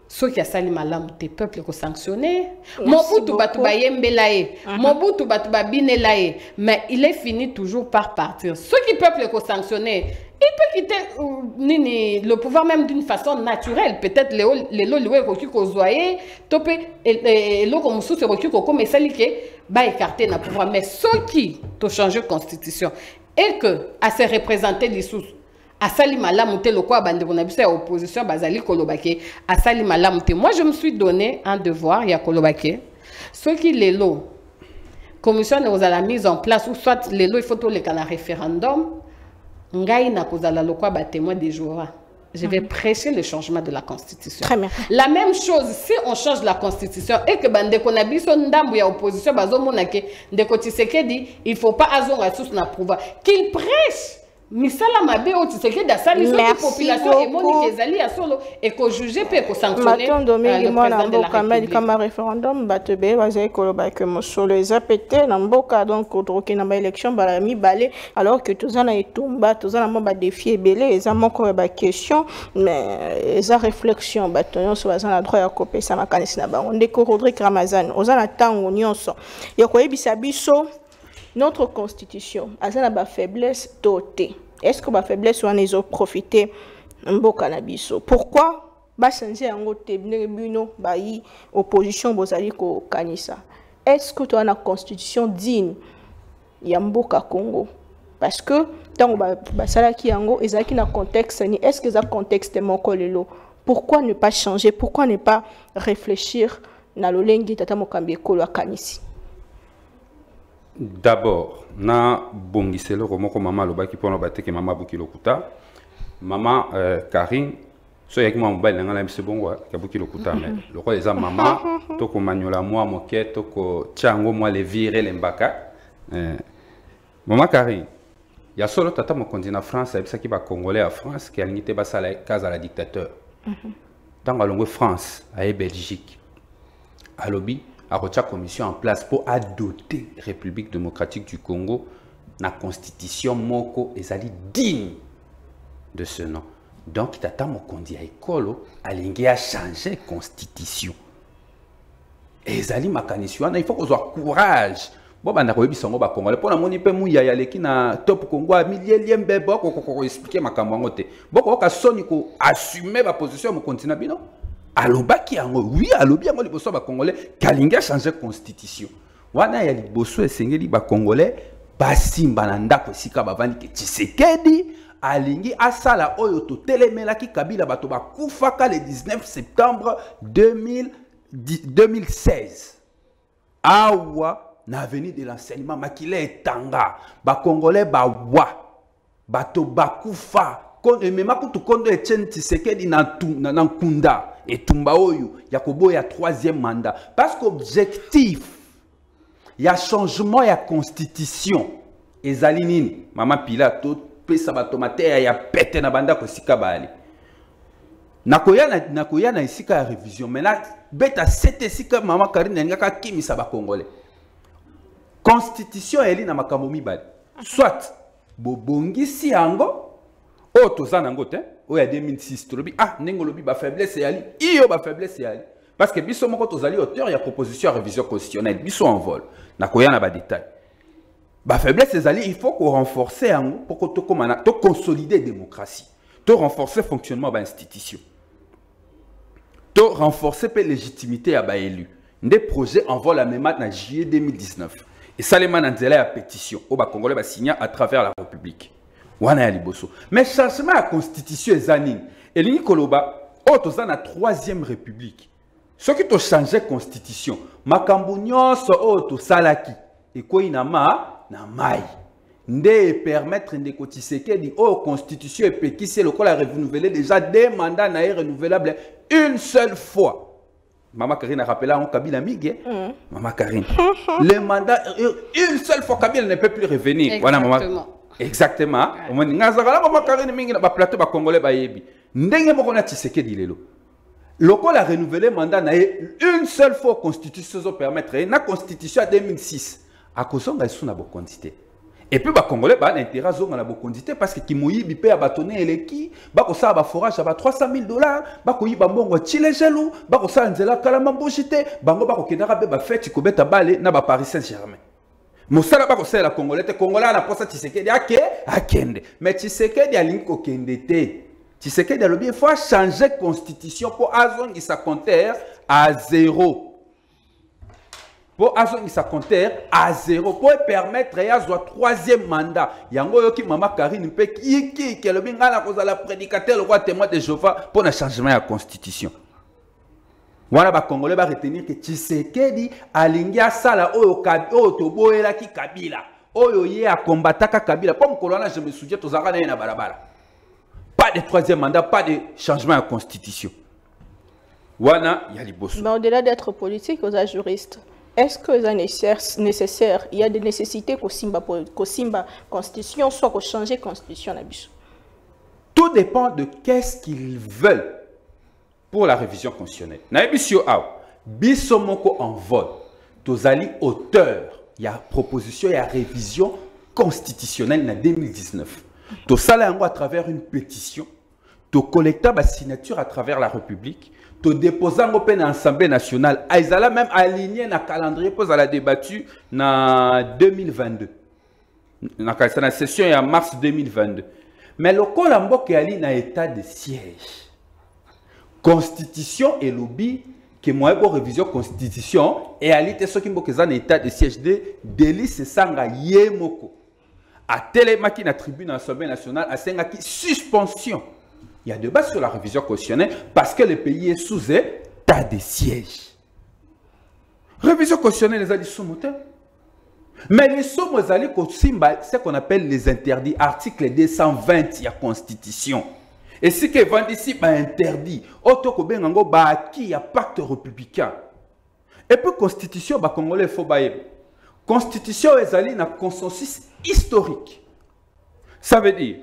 Ceux qui a sali malam tes peuples qui sanctionné. Mobutu batuba yembelae, Mobutu batuba binelae, mais il est fini toujours par partir. Ceux qui peuples qui sanctionné, il peut quitter le pouvoir même d'une façon naturelle. Peut-être les lois qui causoient, topé et l'eau comme sous se recule comme celle qui va écarter na pouvoir. Mais ceux qui ont changé de constitution et que à se représenter les sous Asali malam te lokwa bande bonabisa opposition bazali kolobake asali malam te. Moi je me suis donné un devoir ya kolobake ceux qui les lots commission nous a la mise en place ou soit les lots il faut tout le cas référendum ngai na kozala lokwa ba témoin des jours. Je vais prêcher le changement de la constitution. Très bien. La même chose, si on change la constitution et que bandekonabiso ndambu ya opposition bazomonake ndeko Tshisekedi il faut pas azonga sous na prouva qu'il prêche. Misala mabe o Tshisekedi d'asali sur la population et moni kezali asolo et ko juger pe ko sanctionner le président de la République. Comme référendum batebe bazay koloba que mosolo ezapete na mboka donc otroki na élection ba mi balé alors que tozana etumba tozana ba défier belé ezamoko ba question mais eza réflexion batoyon so bazana droit ya kopesa makanisi na bango ndeko Rodrigue Ramazani ozana tango nyonso yokoyebisa biso notre constitution azana ba faiblesse doté. Est-ce que ba faiblesse on les a profité mboka na biso? Pourquoi ba sanzi yango te bino ba yi opposition bozali ko kanisa? Est-ce que tu as une constitution digne ya mboka Congo? Parce que tant ba sala ki yango ezaki na contexte ni est-ce que za contexte mokolelo? Pourquoi ne pas changer? Pourquoi ne pas réfléchir na lolengi tata Mokambeko la kanisi? D'abord, na bongiselo romoko mama lobaki pona bateke mama bukilo kuta. Mama Karine, so yaki mwa mbali ngala mse bongo ka bukilo kuta mais le quoi les mama toko manyola moi moke toko chango moi les virer les mbaka. Mama Karine, ya solo tata mokondi na France ça qui ba congolais à France qui alingité ba sala kaza la dictateur. Tanga longo France à Belgique. À lobby à la commission en place pour adopter la République démocratique du Congo la constitution moko ezali digne de ce nom. Donc tata mokondi a école alingi a changer constitution ezali makanisi wana il faut qu'on ait courage bon banda ko bisongo ba Congolais pour na moni pe mu ya leki na top Congo a milier mbebo ko expliquer makambo ngote boko ka soni ko assumer ba position mokondi na bino. Alobaki yango oui alobi yango liboso ba Congolais kalinga changer constitution wana ya liboso esengeli ba Congolais basimba na ndako sika bavandi ke Tshisekedi alingi asala oyo totelemelaki Kabila bato bakufaka le 19 septembre 2016 awa na avenue de l'enseignement makile etanga ba Congolais bawa bato bakufa Même quand tu comptes Etienne Tshisekedi na Kunda et Tumbaoyo, il y a un troisième mandat. Parce qu'objectif, il y a changement à la constitution. Et Zalinini, Maman Pilato, Pesabatomate, il y a pété na banda ko sikabali. Nakoya na isika ya révision. Mais là, beta sete sika Maman Karine n'engaka kimi saba congolais. Constitution elle na makambo mibali. Soit bobongi si ango oh tozana ngote oh ya 2006 trobi ah nengo lobi ba faiblesse yali iyo ba faiblesse yali parce que biso moko tozali auteur ya proposition à révision constitutionnelle biso en vol na koyana ba détail ba faiblesse ezali il faut qu'on renforce ango pour que to komana to consolider démocratie to renforcer fonctionnement ba institution to renforcer pe légitimité ya ba élu des projets en vol à mema na juillet 2019 et Salema Nanzela a pétition au ba congolais ba signer à travers la République. Mais changement à la constitution ezani et l'Inikoloba, autosan la troisième république. Ceux qui ont changé la constitution, Makambunion so auto salaki et quoi inama na mai. Ne permettre de cotiser que dit oh constitution et péki c'est le col a renouvelé déjà des mandats naïe renouvelable une seule fois. Maman Karine a rappelé à Kabila Migue. Maman Karine, le mandat une seule fois Kabila ne peut plus revenir. Exactement. Voilà maman. Exactement. On va dire, maman Karine mingi na ba plateau ba congolais ba yebi. Ndenge moko na Tshisekedi lelo. Loko la renouveler mandat na une seule fois constitution zo permettre na constitution 2006 a kosonga isu na bokondité. Et puis ba congolais ba intérêt zo na bokondité parce que kimoyibi pe abatonné eleki ba kosa ba forage ba $300,000 ba koyiba mbongo chilejelu ba kosa nzela kala mamboshite bango ba kokenda ka be ba fête kobeta bale na ba Paris Saint-Germain. Moussala bako se la Congolais, te Congolais a la posa Tshisekedi a kende. Mais Tshisekedi a l'inko kende te. Tshisekedi a le bien, il faut changer de constitution pour azon qui s'accompère à zéro. Pour azon qui s'accompère à zéro. Pour permettre à son troisième mandat. Yango yoki Maman Karine pe ki le bien, a la cause à la prédicateur, le roi témoin de Jéhovah pour le changement de la constitution. Voilà, les Congolais vont retenir que Tshisekedi a l'ingé sala oyo toboela ki Kabila. Oyo ye a combattu Kabila. Comme Kolona, je me souviens, tozaka na balabala. Pas de troisième mandat, pas de changement à constitution. Wana, il y a les bosses. Mais au-delà d'être politique, aux juristes, est-ce que c'est nécessaire, il y a des nécessités qu'au Simba constitution, soit qu'au changer constitution, Nabis? Tout dépend de qu'est-ce qu'ils veulent. Pour la révision constitutionnelle. Naibisio Aou, Bissomoko en vol, Tozali auteur, il y a proposition, il y a révision constitutionnelle en 2019. Tosala à travers une pétition, to collecta ba signature à travers la République, to déposa en open l'Assemblée nationale, Aïzala même aligné na calendrier pose à la débattue en 2022. Na la session est en mars 2022. Mais le Colombo qui ali na état de siège. Constitution et lobby qui moi pour révision constitution et alite ce qui m'occase en état de siège de délice sanga yemoko à télémaki na tribune assemblée nationale à sengaki suspension. Il y a débat sur la révision constitutionnelle parce que le pays est sous état de siège. Révision constitutionnelle les a dit sous moteur. Mais les sommes allés c'est ce qu'on appelle les interdits article 220 de la constitution. Et si que Vandissi m'a interdit, Otokobengango ba acquis à pacte républicain. Et puis constitution ba congolais faut baye. Constitution ezali na consensus historique. Ça veut dire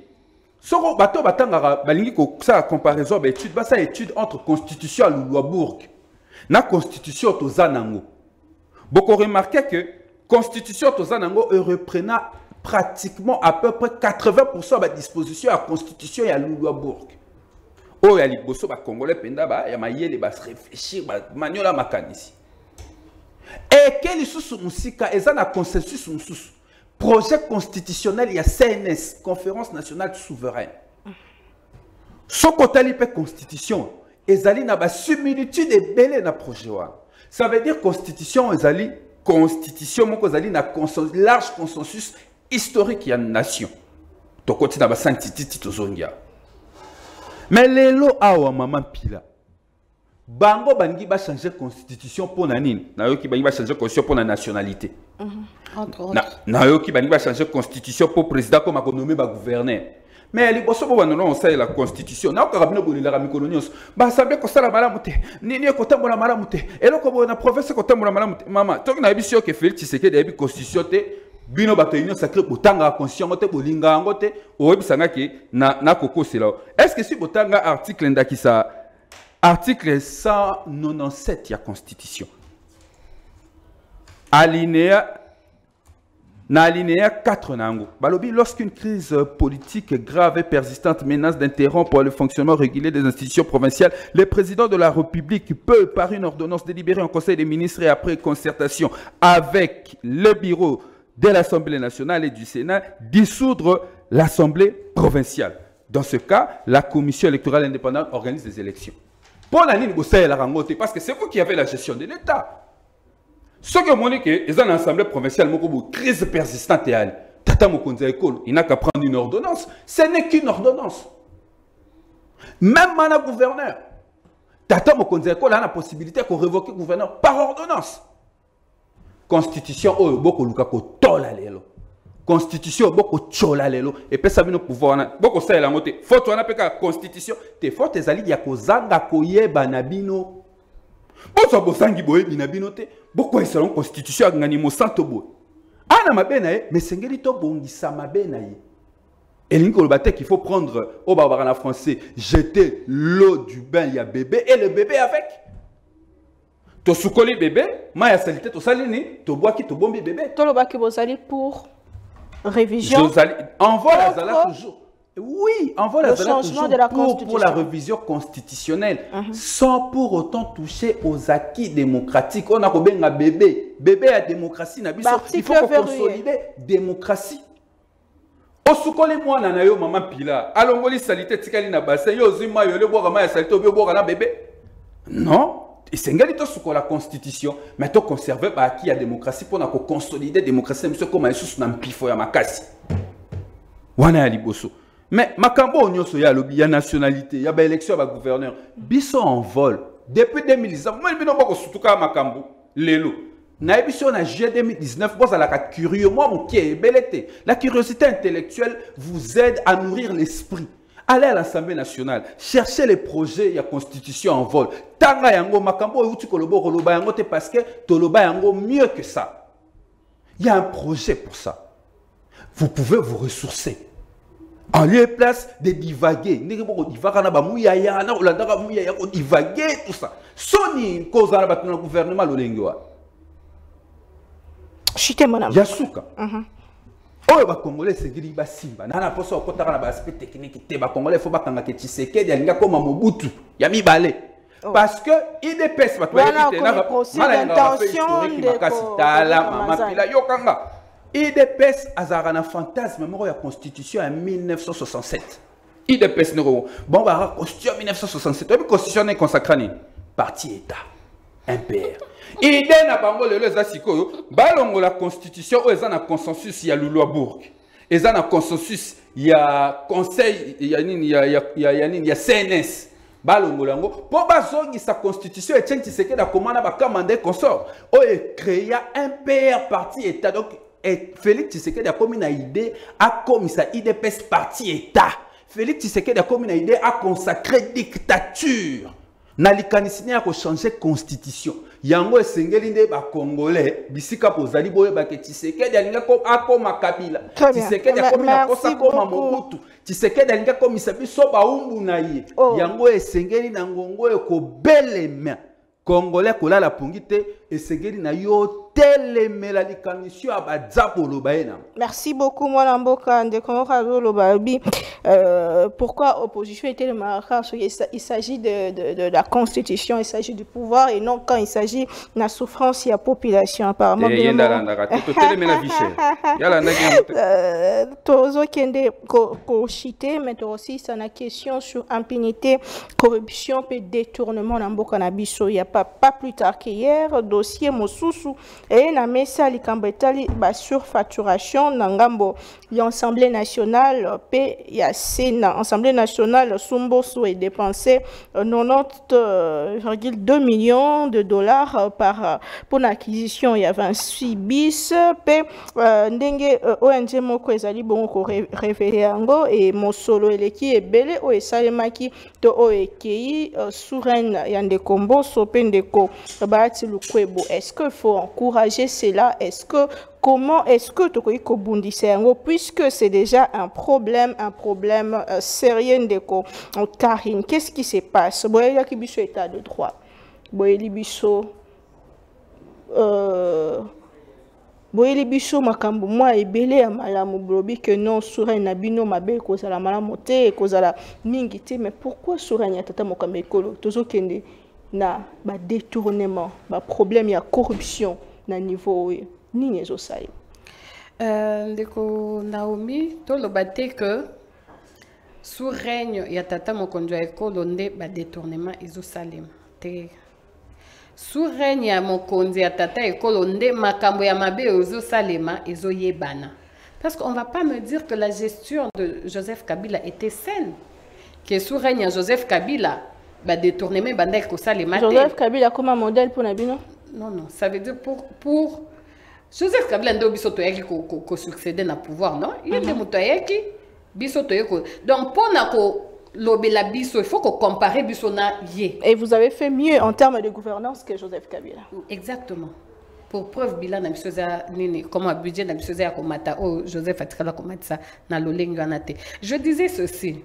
soko bato batanga balingi ko sa comparaison ba étude ba sa étude entre constitution à Louisbourg na constitution tozanango. Boko remarquer que constitution tozanango reprenant pratiquement à peu près 80% de disposition à la constitution et à l'Oulouabourg. Oh, il y a les Congolais, réfléchir, Maniola Makanisi. Et quel est le consensus? Projet constitutionnel, il y a CNS, Conférence nationale souveraine. Son côté de la constitution, il y a une similitude et belle dans le projet. Ça veut dire que la constitution, il y a un large consensus historique il y a une nation. To continue à sanctité to zongia. Mais les lois à maman pila. Bango bangi ba changer constitution pour nanine. Nayo ki bangi ba changer constitution pour la nationalité. Nayo ki bangi ba changer constitution pour président comme a nommé ba gouverneur. Mais les bosso bon non ça est la constitution na ka rabino bolila ka mikolonios ba sambe ko sala malamute ni ko tambola malamute eloko bona professeur ko tambola malamute mama toki na bisio ke Félix Tshisekedi bi constitution te bino bato union sacré botanga constitution te bolinga ngote oyebisanga ke na kokosela. Est-ce que si botanga article ndakisa article 197 ya constitution alinéa dans l'alinéa 4, lorsqu'une crise politique grave et persistante menace d'interrompre le fonctionnement régulier des institutions provinciales, le président de la République peut, par une ordonnance délibérée en Conseil des ministres et après concertation avec le bureau de l'Assemblée nationale et du Sénat, dissoudre l'Assemblée provinciale. Dans ce cas, la Commission électorale indépendante organise des élections. Pour la ligne, vous la rencontré parce que c'est vous qui avez la gestion de l'État. Ce que vous dites, c'est que l'Assemblée provinciale est une crise persistante. Il n'a qu'à prendre une ordonnance. Ce n'est qu'une ordonnance. Même le gouverneur, il a la possibilité de révoquer le gouverneur par ordonnance. Constitution, il y a une constitution, il y a une et puis ça vient de pouvoir. Il y a une faute, il y a une constitution. Il faut que les gens Bosa bosangi boye binabinote boko esalon constitution ngani mo santo boye ana mabena ye mesengeli to bongisa mabena ye elingo le batek il faut prendre au barbarana français jeter l'eau du bain ya bébé et le bébé avec to sukoli bébé ma ya salité to salini to boaki to bombi bébé to lobaki bozali pour révision envoie la zala toujours. Oui, en voilà pour la révision constitutionnelle, sans pour autant toucher aux acquis démocratiques. On a combien un bébé, bébé à démocratie, il faut consolider démocratie. Osukole moi na yo maman pila, alongoli salité tikali na bassin, yo zima yo le boire ma salité yo boire na bébé. Non, et c'est ngalito sur la constitution, mais to conserver ba acquis à démocratie pour na ko consolider démocratie monsieur comme a sous na mpifo ya makasi. Wana ali bosso. Mais Makambo il y a nationalité, il y a élection à gouverneur. Biso en vol. Depuis 2019, moi je ne pas surtout à Makambo, Lélo. Na émission en juillet 2019, vous allez être curieux. Moi, mon qui est belleté. La curiosité intellectuelle vous aide à nourrir l'esprit. Allez à l'Assemblée nationale, cherchez les projets, il y a constitution en vol. Tanga yango Makambo et outi kolobo koloba yango te parce que toloba yango mieux que ça. Il y a un projet pour ça. Vous pouvez vous ressourcer. En lieu et place de divaguer. Tout ça. Soni, cause à la gouvernement, Yassika. Oh, les Congolais, c'est dit, Simba. N'a pas pensé au côté de l'aspect technique. Les Congolais, faut pas qu'on a que Tshisekedi, il y a comme un Mobutu. Il y a mis balai. Parce que il dépêche. Voilà, l'intention. IDPS azara na fantasme moko ya constitution en 1967. IDPS nero bon ba constitution 1967. Obi constitution est consacrée parti état MPR. Ide na bango lelo eza sikoyo balongo la constitution o eza na consensus ya Luluabourg. Eza na consensus ya conseil ya nini ya nini ya CNS. Balongo lango po bazongi sa constitution et tient Tshisekedi da komanda ba commandé consort o e créa MPR parti état donc et Félix Tshisekedi a commis une idée à commis sa IDPS parti état. Félix Tshisekedi a commis une idée à consacrer dictature. Nalikanisini a changé constitution. Yango esengelinde ba congolais bisika pozali boye ba Tshisekedi alinga ko akoma Kabila. Tshisekedi a commis na kosa koma Mobutu. Tshisekedi alinga komisa biso ba umbu na ye. Yango esengeli na ngongo e ko belema. Congolais kola la pongite esengeli na yo. Merci beaucoup, Mwana Mboka. Pourquoi opposition était le Manaka? Il s'agit de la constitution, il s'agit du pouvoir et non quand il s'agit de la souffrance de la population. Apparemment, il y a aussi une question sur impunité, corruption et détournement. Il n'y a pas plus tard qu'hier. dossier mosusu et na mesa likambetali ba surfaturation na ngambo ya Assemblée nationale pe ya Sénat. Assemblée nationale Sumbosu est dépensé 90,2 millions de dollars pour l'acquisition ya 26 bis pe ndenge ONG moko ezali bongo révélé yango et mosolo eleki ebele o esalemaki to o ekei souraine ya ndekombo sope ndeko baati lukwebo. Est-ce que faut encourager cela? Est-ce que comment est-ce que Tokoiko Bundisengo, puisque c'est déjà un problème sérieux ndeko Karine, qu'est-ce qui se passe? Boyeli biso état de droit. Boyeli biso boyeli biso makambo mwa ebele ya malamu blobi que non souraine abino mabe kozala malamu te kozala mingi te, mais pourquoi souraine ya tata Mokambeko tozo kende na ba détournement, ba problème ya corruption na niveau ni les Osalie. Ndeko Naomi to le batte que sous règne ya tata Mokambeko londe ba détournement izosalim te. Sous règne ya mokonzi ya tata ekolo nde makambo ya mabe ozo salema ezo yebana. Parce qu'on va pas me dire que la gestion de Joseph Kabila était saine. Que sous règne ya Joseph Kabila ba détournement banda ko salema. Joseph Kabila comme un modèle pour Nabino? Non non, ça veut dire pour Joseph Kabila ndo biso toyaki ko succéder na pouvoir, non? Il est motoyaki biso toyeko. Donc pour na ko il faut qu'on compare Bissona. Et vous avez fait mieux en termes de gouvernance que Joseph Kabila. Exactement. Pour preuve, bilan n'a comment budget n'a Joseph Atikala ça na l'olenganate. Je disais ceci.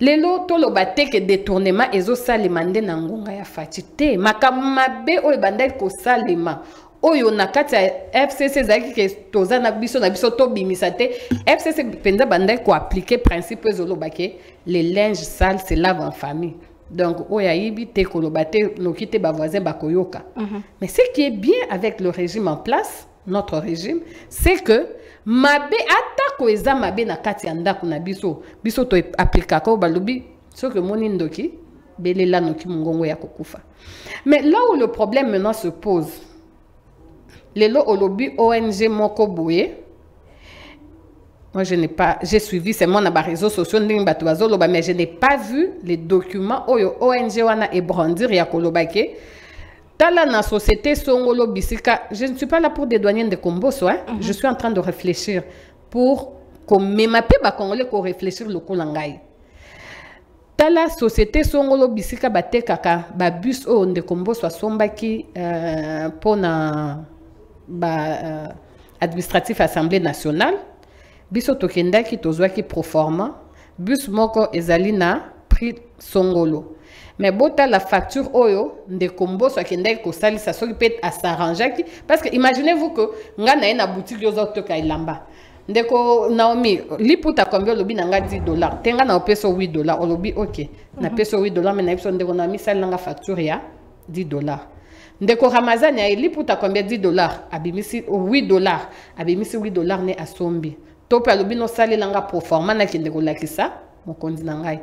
Les lotos lobaté que détournement ezo salimande na ngonga ya fatite. Makamabe o bandel ko salima. Oyo nakati FCC zaki ke tozana na biso to bimisate FCC penza banda ko appliquer principe zolo baké les linges sales se lavent en famille. Donc oya yibi te kolobate no kité ba voisin ba koyoka. Mais ce qui est bien avec le régime en place, notre régime, c'est que mabe ata ko eza mabe nakati andako na biso biso to appliquer ko balobi so que moni ndoki belela noki mungongo ya kokufa. Mais là où le problème maintenant se pose, les lots au lobby ONG Mokoboué. Moi, je n'ai pas, j'ai suivi seulement dans les réseaux sociaux, mais je n'ai pas vu les documents ONG Wana et Brandir Yakolobake. Dans la société Songolo Bisika, je ne suis pas là pour dédouaner des combos, je suis en train de réfléchir pour qu'on m'émape, qu'on réfléchisse le Kolangaï. La société Songolo Bisika Bate Kaka, Babus O de Combo soit Sombaki pour administratif Assemblée nationale, biso tokenda ki tozwa ki proforma, bus moko ezalina prix Songolo. Mais bota la facture oyo ndekombo so kenda ko salisa so peut à s'arranger parce que imaginez-vous que nga na na boutique yo zoto ka ilamba. Ndeko Naomi, liputa combien lobi na nga $10, tenga na peso $8, olobi OK. Na peso $8 mais na peso ndeko na mi sala nga facture ya $10. Ndeko Ramazani aliputa combien $10 abimisi $8 abimisi $8 ne asombi topa lobi no sale langa performance na kindeko lakisa mokondi na ngai.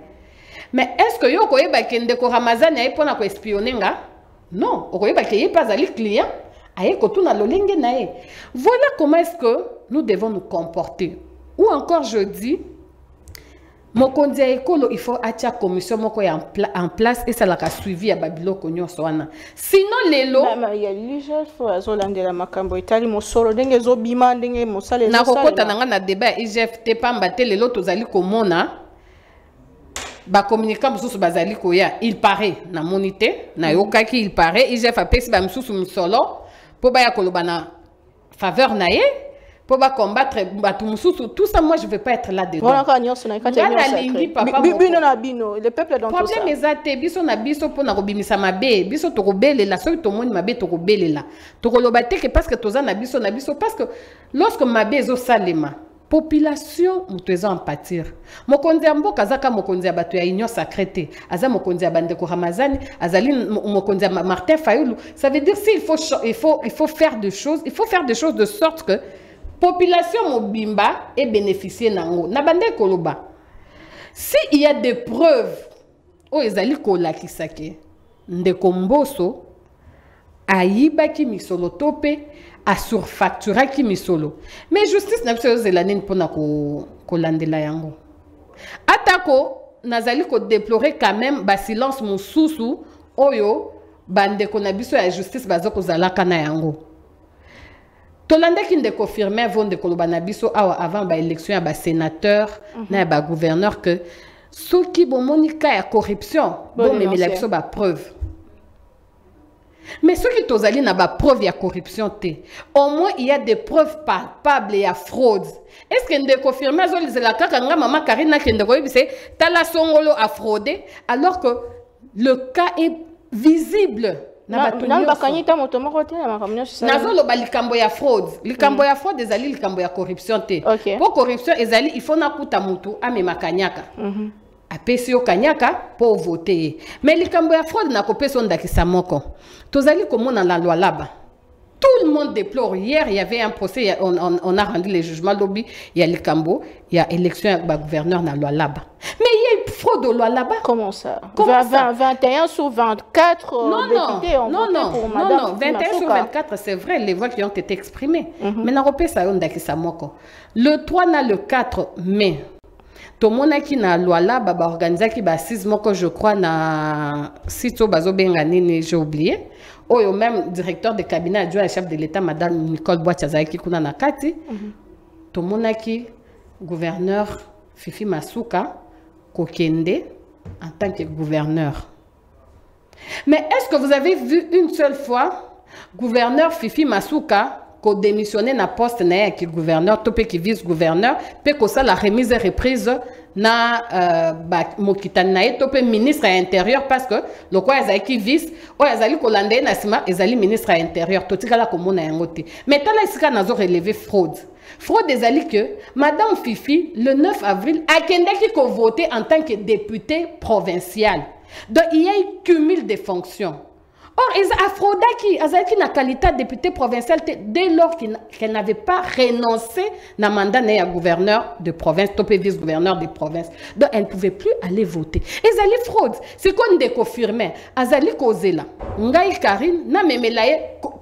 Mais est-ce que yo koyeba kindeko Ramazani ay pona ko espionner nga? Non, okoyeba ke ye pas ali client ay ko tuna lolenge nae. Voilà comment est-ce que nous devons nous comporter. Ou encore je dis mokonzi ya ekolo il faut atia commission moko ya en place et ça la ka suivi ya babilo konyo soana sinon lelo mama ya lije fo azolandela makambo itali mosolo ndenge zo bima ndenge mosale na kokota nanga na débat IGF te pamba te lelo tozali komona ba communiquer mususu bazali koya il paraît na monité na yokaki il paraît IGF apesi ba mususu msolo po ba ya kolobana faveur na ye pour combattre tout ça, moi je ne vais pas être là-dedans. Le peuple dans tout ça. Parce que lorsque Mabé est au salima, population est en pâtir. Ça veut dire s'il faut faire des choses, il faut faire des choses de sorte que population mobimba est bénéficiée nango na bande koloba. Si il y a des preuves o ezali kola kisake ndekomboso ayibaki misolo tope, asurfacturaki misolo. Mais justice n'a pas osé l'année pour na kolandela yango. Atako nazali ko déplorer quand même ba silence mon sousou oyo bande konabiso ya justice bazoko zalaka na yango. Tolanda qui ne confirme avant de kolobanabiso avant ba élection ya ba sénateur na ba gouverneur que ceux qui bon monika ya corruption bon mais l'élection ba preuve. Mais ceux qui tozali na ba preuve ya corruption té au moins il y a des preuves palpables ya fraude. Est-ce que ne confirme zoli zalaka kanga maman Karine na kende koyebise tala songolo a fraudé alors que le cas est visible. Tout le monde déplore. Hier, il y avait un procès, on a rendu les jugements lobby, il y a Likambo, il y a élection gouverneur dans la loi. Mais il y a une fraude au loi là-bas. Comment ça? 21 sur 24 députés ont voté pour Madame. Non, 21 sur 24, c'est vrai, les voix qui ont été exprimées. Mais on repère ça, on a qui ça manque. Le 3 na le 4 mai. Tout le monde qui na loi là, baba organisé qui bassise moi que je crois na sito bazo bengani, j'ai oublié. Oh, et même directeur de cabinet adjoint à chef de l'État, Madame Nicole Boitchazaki kuna nakati. Tout le monde qui gouverneur Fifi Masuka Kokende en tant que gouverneur. Mais est-ce que vous avez vu une seule fois gouverneur Fifi Masuka ko démissionner na poste na qui gouverneur topé qui vice gouverneur pe ko ça la remise et reprise na mokitani na topé ministre à intérieur parce que le quoi ezali qui vice o ezali ko landé na sima ezali ministre à intérieur totika la komona yangote mais tala sika nazo relever fraude ezali que madame Fifi le 9 avril akende qui ko voter en tant que député provincial donc il y a un cumul des fonctions. Or, ils ont Azali na qualité de député provincial dès lors qu'elle n'avait pas renoncé à mandat à gouverneur de province, topé vice-gouverneur de province. Donc, elle ne pouvait plus aller voter. Ils allaient fraude. C'est qu'on a confirmé. Azali causé là. Ngai Karine, n'a même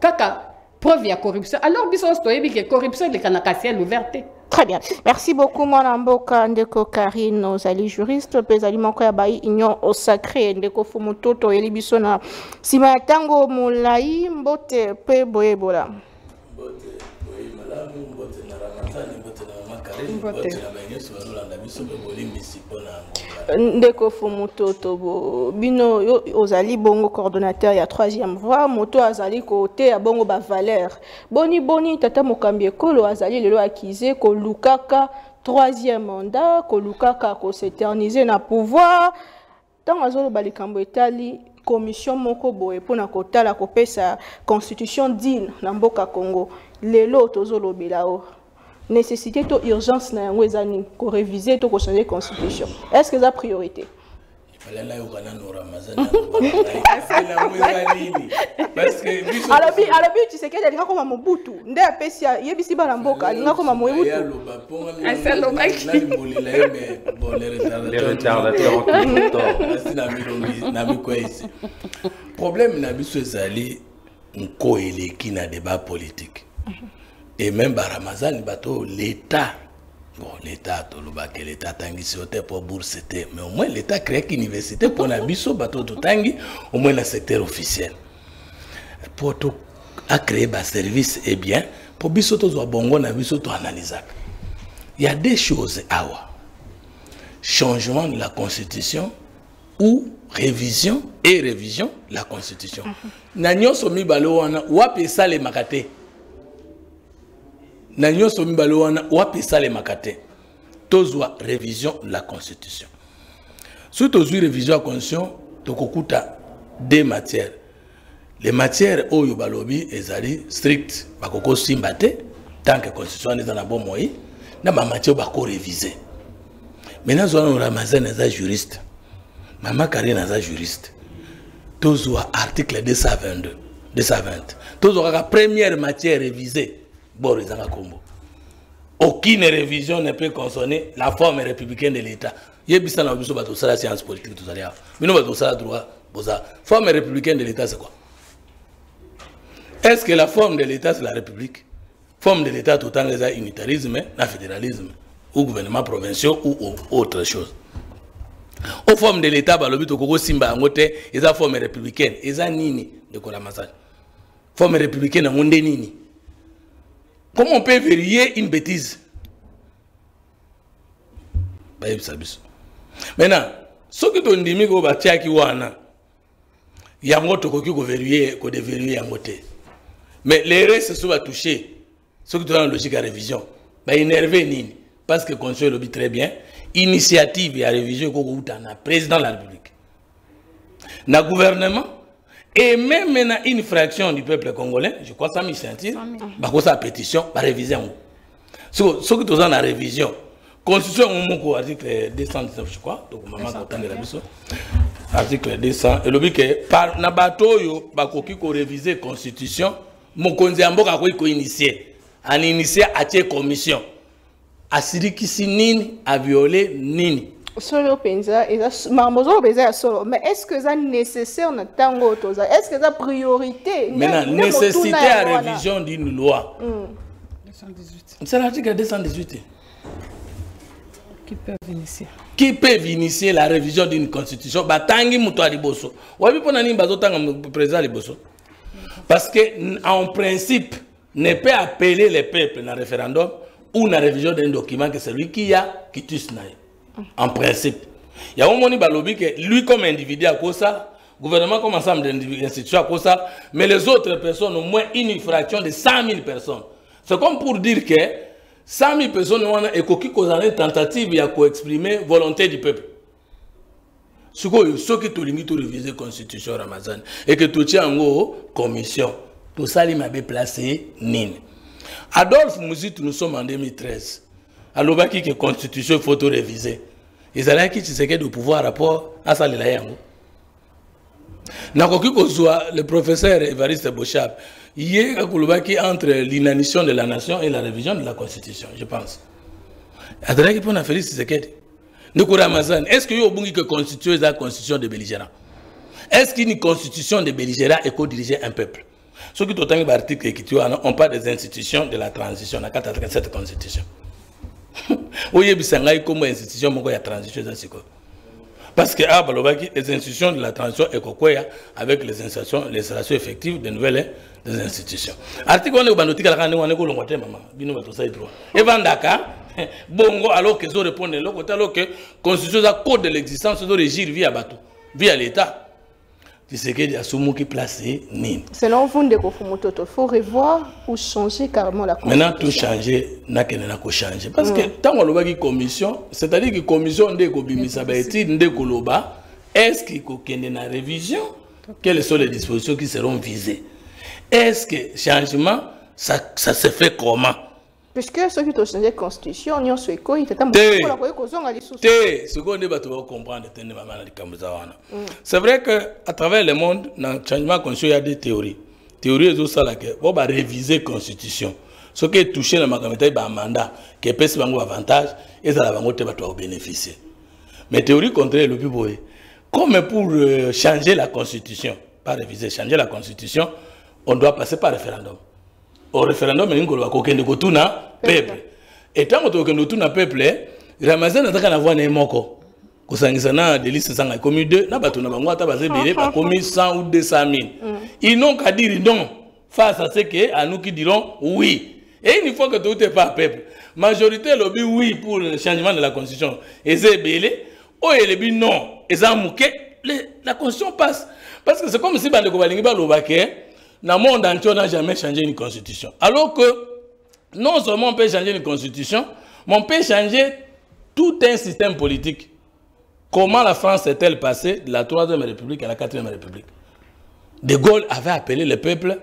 kaka preuve ya corruption. Alors, bisos toyebi que corruption de kanakasi à l'ouverté. Très bien. Merci beaucoup, Mboka Ndeko Karine, nos alliés juristes. Pesali Mokoya Bayi, Ignon au Sacré, Ndeko Fumu Toto, Elibisona. Sima Tango Moulaï, Mbote, Pe Boyebola. Mbote, Boye Malamu, Mbote Naramatani, Mbote Naramatani, Mbote Naramatani, Mbote Naramatani, Ndeko Fumu Toto, Bino, Ozali, Bongo, coordonnateur, il y a troisième voix, Moto Azali, Kote, Bongo, Bavalère. Boni, Tata Mokambeko, Lo Azali, Lelo Akizé, Ko Lukaka, troisième mandat, Ko Lukaka, Ko s'éterniser na pouvoir. Tant Azolo Balikambo Etali, commission moko boye pona kotala kopesa constitution digne na mboka Congo lelo tozolobela o nécessité to urgence na yango ezani ko réviser to ko changer constitution est-ce que ça priorité parce que alabi tu sais qu'elle a comme Mobutu ndé apesia yebisi bana mboka linga comme Mobutu problème na biso ezali nko eleki na débat politique et même ba Ramazani bato l'état. Bon, l'État, tout le bac, l'État tangi, c'était pour bourse, mais au moins l'État crée une université pour l'abisso, bateau tout tangi, au moins le secteur officiel. Pour tout, à créer un service, eh bien, pour bisso, tout soit bon, on a bisso, tout analysable. Il y a deux choses à voir. Changement de la Constitution ou révision et révision de la Constitution. Nagnon somi balo, on a payé ça les makaté. Nanyo Somibaloana, Wapisa le Makate. Tozoa révision de la Constitution. Si tozoa révision de la Constitution, tokokuta deux matières. Les matières au Yobalobi, ezali strictes, bakoko simbate, tant que la Constitution est dans la bonne moyenne, na ma matière bako révisée. Maintenant, nous Ramazani est un juriste. Maman Karine est un juriste. Tozoa article 222, 220. Tozoa la première matière révisée. Bon, aucune révision ne peut concerner la forme républicaine de l'État. Il y a des gens qui ont la science politique, tout ça. Mais nous avons la forme républicaine de l'État, c'est quoi? Est-ce que la forme de l'État, c'est la République? Forme de l'État, tout le temps, les a unitarisme, la fédéralisme, ou gouvernement provincial, ou autre chose. Aux formes de l'État, le Togo Simba, Angote, ils ont forme républicaine, ils ont nini de Kolamazan. Forme républicaine, on est nini. Comment on peut vérifier une bêtise? Maintenant, ce que tu dis, c'est que il y a un qui vérifier, qui vérifier. Mais les restes sont touchés. Ce qui est dans logique à révision, bah énervé nini, parce que Conseil lobby très bien, initiative et à révision qu'on a président de la République, na gouvernement et même une fraction du peuple congolais, je crois ça m'y sentir, bah quoi ça pétition, bah réviser en haut. Ce qui est dans la révision, constitution au article 219 je crois, donc maman content de la mission, article 200 et lobby que par nabato yo bah quoi qui réviser constitution, mon conseil ambo quoi qui initié. En initié à cette commission, à Sirikisi Nini, à violer Nini. Mais est-ce que ça nécessaire dans le temps? Est-ce que ça priorité? Maintenant, nécessité à révision d'une loi. C'est l'article 218. Qui peuvent initier? Qui peuvent initier la révision d'une constitution? Batangi Moutoua Liboso. Ou bien pour Nani Bazotang, le président Liboso. Parce que, en principe, ne peut appeler les peuples dans le référendum ou dans la révision d'un document que c'est lui qui a, qui tue en principe. Il y a un moment que lui comme individu a cause ça, le gouvernement comme ensemble d'institutions a cause ça, mais les autres personnes, au moins une fraction de 100 000 personnes. C'est comme pour dire que 100 000 personnes ont écoqué une tentative et ont exprimé la volonté du peuple. Ce qui est limite de réviser la constitution Ramazan et que tout tient en commission. Tout ça, il m'a placé Nine. Adolphe Mouzit, nous sommes en 2013. À l'obaki que la constitution faut tout réviser. Ils allaient qui Tshisekedi de pouvoir rapport à ça les layango. Le professeur Évariste Bochab, il y a entre l'inanition de la nation et la révision de la constitution, je pense. Adolphe pour Félix Tshisekedi. Nous Ramazan, est-ce qu'il y a une constitution de belligérants? Est-ce qu'une constitution de belligérants est co-diriger un peuple? Ce qui est autant que l'article qui on parle des institutions de la transition, la 437 constitution. Vous voyez, comme institution, il y a transition. Parce que les institutions de la transition est avec les installations effectives de nouvelles des institutions. Article on est banoti kala on est kolongwaté maman, bino bato ça droit. Et Bandaka, bongo alors que zo répondent l'autre côté alors que constitution ça code de l'existence de régir via bato, via l'État. Tu sais qu'il y a ce mot qui est placé, Nîmes. Selon vous, il faut revoir ou changer carrément la commission. Maintenant, tout changer, il n'y a pas changer. Parce que tant qu'on a une commission, c'est-à-dire que la commission, est-ce qu'il y a une révision? Quelles sont les dispositions qui seront visées? Est-ce que le changement, ça se fait comment? Puisque ceux qui ont changé la constitution, ils ont fait quoi? Ils ont fait quoi? C'est vrai qu'à travers le monde, dans le changement de constitution, il y a des théories. Théories, c'est ça que on va réviser la constitution. Ce qui est touché dans le mandat, qui est un avantage, et ça va bénéficier. Mais théorie contraire, le plus beau, comme pour changer la constitution, pas réviser, changer la constitution, on doit passer par référendum. Au référendum, il y a un peuple. Et tant que nous avons un peuple, Ramazan n'a pas d'avoir un moko. Quand on a des listes, on a commis 2, on a commis 100 ou 200 000. Ils n'ont qu'à dire non face à ce que nous qui dirons oui. Et une fois que tout n'est pas peuple, la majorité lobby oui pour le changement de la constitution. Et c'est belé, ou elle est non. Et ça mouké, la constitution passe. Parce que c'est comme si dans le monde entier, on n'a jamais changé une constitution. Alors que, non seulement on peut changer une constitution, mais on peut changer tout un système politique. Comment la France est-elle passée de la 3e République à la 4e République? De Gaulle avait appelé le peuple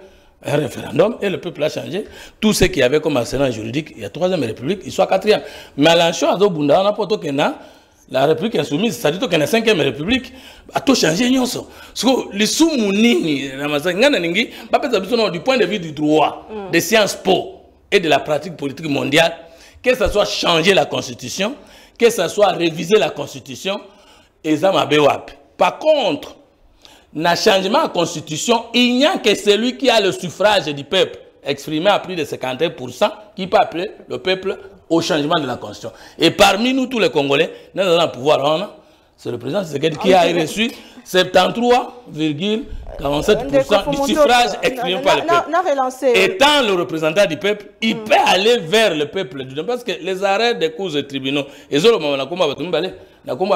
à un référendum et le peuple a changé. Tout ce qu'il y avait comme arsenal juridique, il y a 3e République, il soit 4e. Mais Mélenchon a dit que la République insoumise, ça dit que la 5e République a tout changé. Parce que les sous-mounines, du point de vue du droit, des sciences po et de la pratique politique mondiale, que ce soit changer la Constitution, que ce soit réviser la Constitution, et ça m'a béwap. Par contre, n'a changement de constitution, il n'y a que celui qui a le suffrage du peuple, exprimé à plus de 51%, qui peut appeler le peuple au changement de la constitution. Et parmi nous, tous les Congolais, nous allons pouvoir rendre. C'est le président Tshisekedi qui a reçu 73,47% du suffrage exprimé par le peuple. Étant le représentant du peuple, il peut aller vers le peuple. Parce que les arrêts des cours et tribunaux, ils ont le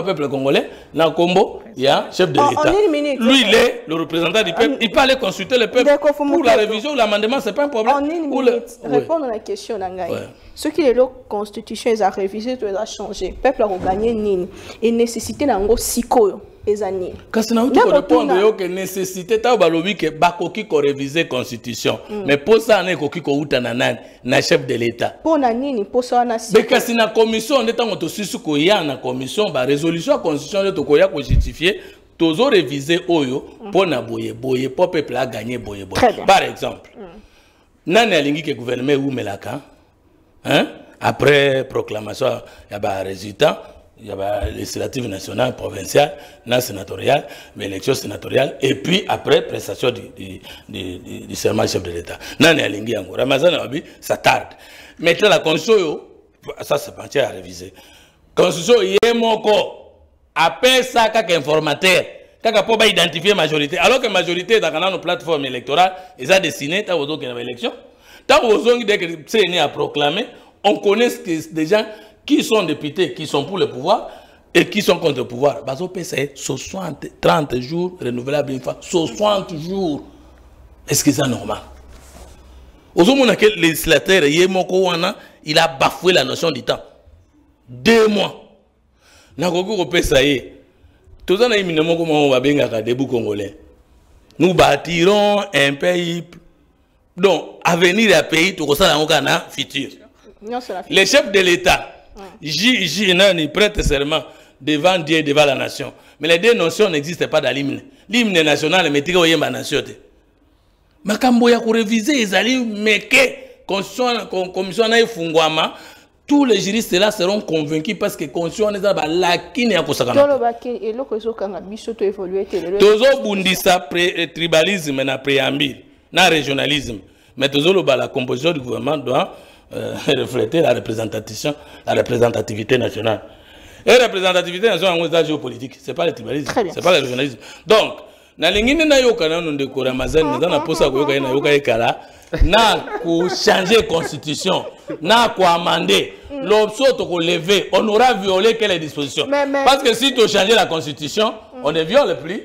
peuple congolais, il y a un chef de l'État. Lui, il est le représentant du peuple. Il peut aller consulter le peuple pour la révision ou l'amendement, ce n'est pas un problème. En une minute, répondre à la question, Nangaï. Ce qui est la constitution, ils ont révisé, ils ont changé. Le peuple a gagné Nini. Et nécessité, Nango, Sikoyo. Parce que nous devons répondre que nécessité taobalobi que bakoki ko réviser constitution mais pour ça on est koki ko utanana na chef de l'État pour nani pour ça na si mais kasi na commission on est en auto susu ko ya na commission ba résolution constitution de Koya ko justifier tozo réviser oyo pour na boye boye pour peuple a gagner boye boye par exemple nani alingi que gouvernement ou melaka hein après proclamation ya ba résultat. Il y a la législative nationale, provinciale, non sénatoriale, mais élection sénatoriale, et puis après, prestation du serment chef de l'État. Non, il y a l'ingé encore. Ramazani Rodrigue, ça tarde. Mais la Constitution, ça c'est parti à réviser. Constitution, il y a mon corps. Appelle ça comme informateur. Pour identifier la majorité. Alors que la majorité, dans nos plateformes électorales, ils ont dessiné, tant que vous avez l'élection. Tant que vous avez proclamé, on connaît ce que des gens qui sont députés, qui sont pour le pouvoir et qui sont contre le pouvoir. Bazo PCE, 60, 30 jours, renouvelable une fois, 60 jours. Est-ce que c'est normal? Au moment où le législateur, il a bafoué la notion du temps. 2 mois. Nous avons PCE. Tout ça, nous bâtirons un pays. Donc, avenir d'un pays, tout ça, c'est un futur. Les chefs de l'État, J Nani prête serment devant Dieu et devant la nation. Mais les deux notions n'existent pas dans l'hymne. L'hymne national, mais il y a une nation. Mais quand il y a révisé, ils allaient méquer. Tous les juristes là seront convaincus parce que conscient des abats lacunes et à cause de ça. Tout le baquet et l'autre chose cannabis tout évolué. Tozo bundisa tribalisme na préambule, na régionalisme. Mais tozo le bas la composition du gouvernement doit refléter la représentativité nationale. Et la représentativité nationale, c'est un géopolitique. Ce n'est pas le tribalisme, ce n'est pas le régionalisme. Donc, na lingine na yokana nunde ko Ramazani nza na posa ko yokana yokala na ko changer constitution na ko amender l'option to ko lever on aura violé quelle disposition parce que si tu changes la constitution on ne viole plus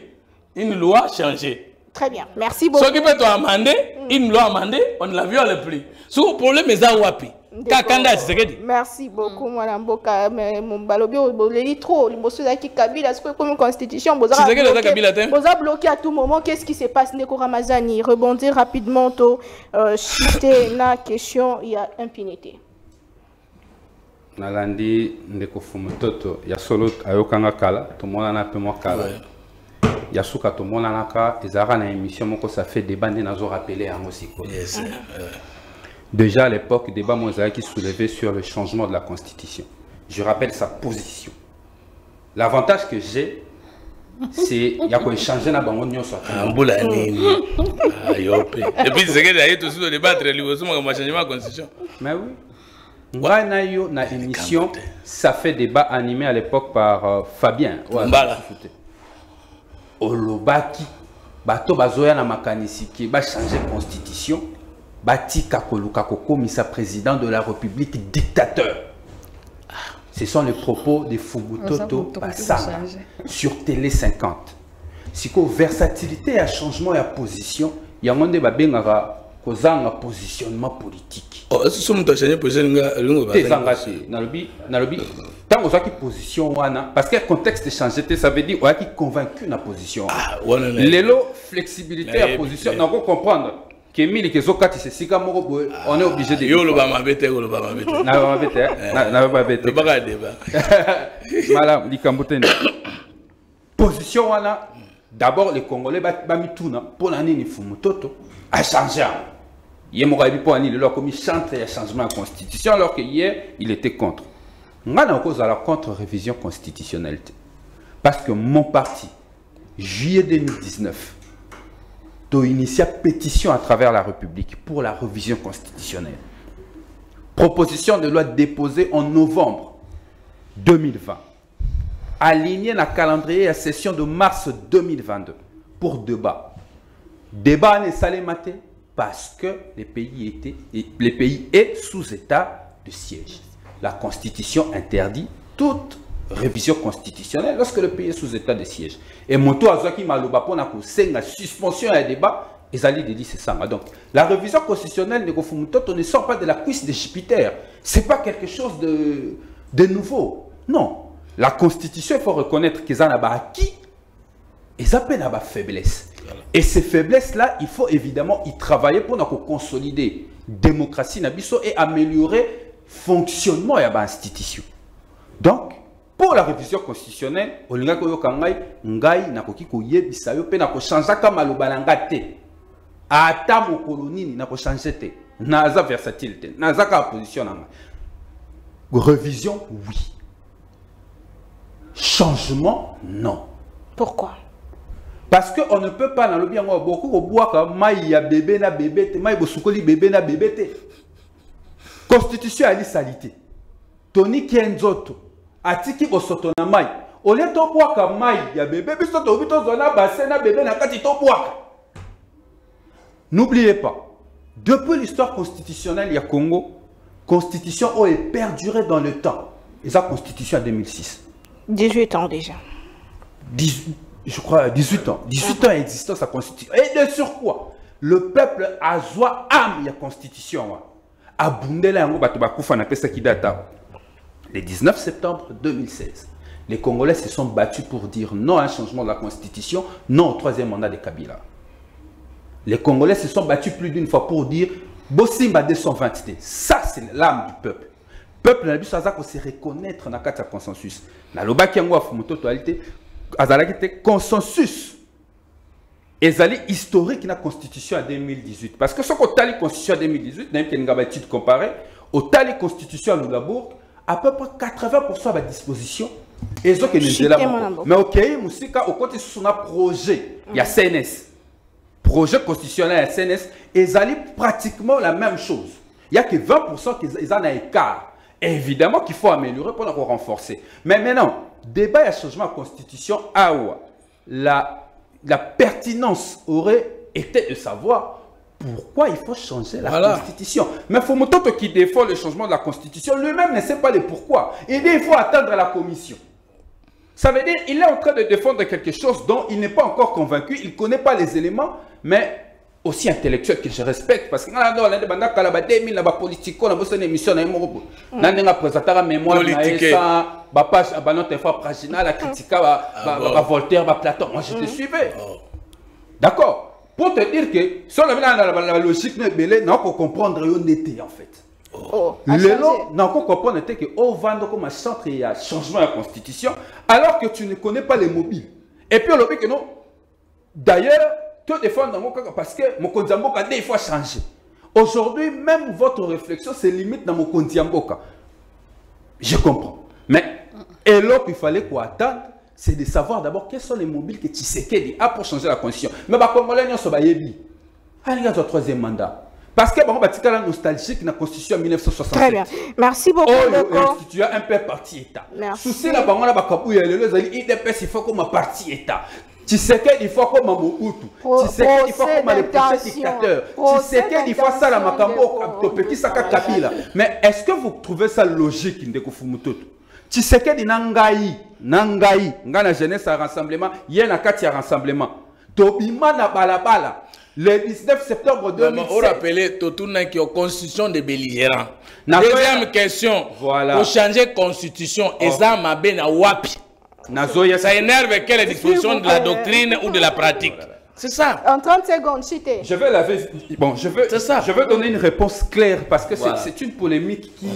une loi changée. Très bien, merci beaucoup. Ce qui peut amender, il me l'a amendé, on ne l'a vu à le prix. Ce problème est à Wapi. Merci beaucoup, Madame Boka. Mais mon balobio, il est trop. Il est Kabila, c'est comme une constitution. Vous a bloqué à tout moment. Qu'est-ce qui se passe, Neko Ramazani? Rebondir rapidement, citer la question, il y a impunité. Nalandi, Neko Mfumu Ntoto, il y a solo Ayokanga Kala, tout le monde en a peu moins Kala. Yassika tout le monde a une émission qui ça fait débat des nazos rappelés à Mosiko. Déjà à l'époque, débat mosaïque qui soulevait sur le changement de la constitution. Je rappelle sa position. L'avantage que j'ai, c'est qu'il y a un changement dans le monde. Et puis, c'est que d'ailleurs, tout le débat est lié au changement de la constitution. Mais oui. Une émission, ça fait débat animé à l'époque par Fabien. Olobaki bato bazoya na makanisi ki ba changer constitution batika koluka kokomisa président de la République dictateur. Ce sont les propos de Mfumu Ntoto Basanga sur Télé 50. Siko versatilité à changement ya position ya monde ba bengaka kozanga positionnement politique. Oh ce muto changer position lingo ba tanga na lobi tant que position wana parce que contexte changé ça veut dire qui convaincu na position lelo flexibilité à position on peut comprendre que mille que zokati c'est sika moko on est obligé de yo lo ba mabete ba deba madame likambutene position wana d'abord les Congolais ba mituna pour l'année ni Mfumu Ntoto a changé. Hier mon rabi pour année le commis chante le changement de constitution alors que hier il était contre. On a en cause à la contre-révision constitutionnelle. Parce que mon parti, juillet 2019, tu as initié une pétition à travers la République pour la révision constitutionnelle. Proposition de loi déposée en novembre 2020, alignée dans le calendrier à la session de mars 2022 pour débat. Débat n'est salé matin parce que les pays est sous état de siège. La Constitution interdit toute révision constitutionnelle lorsque le pays est sous état de siège. Et Moto Azaki Malouba pour la suspension à débat, ils allaient dire c'est ça. Donc, la révision constitutionnelle de Mfumu Ntoto ne sort pas de la cuisse de Jupiter. Ce n'est pas quelque chose de nouveau. Non. La Constitution, il faut reconnaître qu'ils ont acquis, ils appellent la faiblesse. Et ces faiblesses-là, il faut évidemment y travailler pour nous consolider la démocratie et améliorer fonctionnement et institution. Donc, pour la révision constitutionnelle, on a révision, oui. Changement, non. Pourquoi? Parce qu'on ne peut pas dans le bien beaucoup bébé. Constitution à l'issalité. Tony Kenzoto, Atiki Bosotonamai, Oleto Boaka Mai, ya bébé, Bisoto, Bitozona, Bassena, bébé, Nakatito Boaka. N'oubliez pas, depuis l'histoire constitutionnelle, il y a Congo, constitution a perduré dans le temps. Et ça, constitution en 2006. 18 ans déjà. 18 ans. 18 ans existant sa constitution. Et de sur quoi le peuple a joie âme, la constitution. Le 19 septembre 2016, les Congolais se sont battus pour dire non à un changement de la Constitution, non au troisième mandat de Kabila. Les Congolais se sont battus plus d'une fois pour dire Bossimba 220. Ça, c'est l'âme du peuple. Le peuple n'a pas se reconnaître dans le consensus. Dans le totalité, consensus. Et ça historique la constitution à 2018. Parce que ce qu'on a la constitution à 2018, même qu'il y a une étude comparée, on a la constitution à Luxembourg, à peu près 80% de la disposition. Et ce qui est là. Mais ok, Moussika, au côté sur un projet, il y a CNS. Projet constitutionnel à CNS, et ça pratiquement la même chose. Il n'y a que 20% qui en a écart. Évidemment qu'il faut améliorer pour le renforcer. Mais maintenant, débat et changement de constitution, la pertinence aurait été de savoir pourquoi il faut changer la Constitution. Mais Mfumu Ntoto qui défend le changement de la Constitution, lui-même ne sait pas le pourquoi. Il dit qu'il faut attendre la commission. Ça veut dire qu'il est en train de défendre quelque chose dont il n'est pas encore convaincu, il ne connaît pas les éléments, mais aussi intellectuel que je respecte. Parce que moi je te suivais. D'accord. Pour te dire que si on avait la logique, on peut comprendre l'honnêteté en fait. Le long, on peut comprendre que au vendre comme un centre, il y a changement de constitution, alors que tu ne connais pas les mobiles. Et puis on le dit que non. D'ailleurs, te défendre parce que Mokondiamboka, il faut changer. Aujourd'hui, même votre réflexion se limite dans Mokondiamboka. Je comprends. Mais, et l'autre, il fallait qu'on attende, c'est de savoir d'abord quels sont les mobiles que Tshisekedi a pour changer la constitution. Mais, les Congolais, ils sont au troisième mandat. Parce que, c'est la nostalgie de la constitution en 1967. Très bien. Merci beaucoup. Il un peu parti État. Merci. Souci, la banque, il faut qu'on parti État. Tu sais qu'il faut comme Mobutu, tu sais qu'il faut comme les prochains dictateurs, tu sais qu'il faut ça la Makambo, petit Saka Kabila. Mais est-ce que vous trouvez ça logique, Mfumu Ntoto? Tu sais qu'il nangai, ngana jeunesse à rassemblement, il y a un quartier à rassemblement. Tobima na balabala. Le 19 septembre 2007. On rappelait tout le monde qui a constitution de belligérants. Deuxième question, pour changer de constitution, Eza Mabena Wapi. Ça énerve quelle est la disposition de la doctrine ou de la pratique. C'est ça. En 30 secondes, cité. Je veux laver. Bon, je veux donner une réponse claire parce que c'est une polémique qui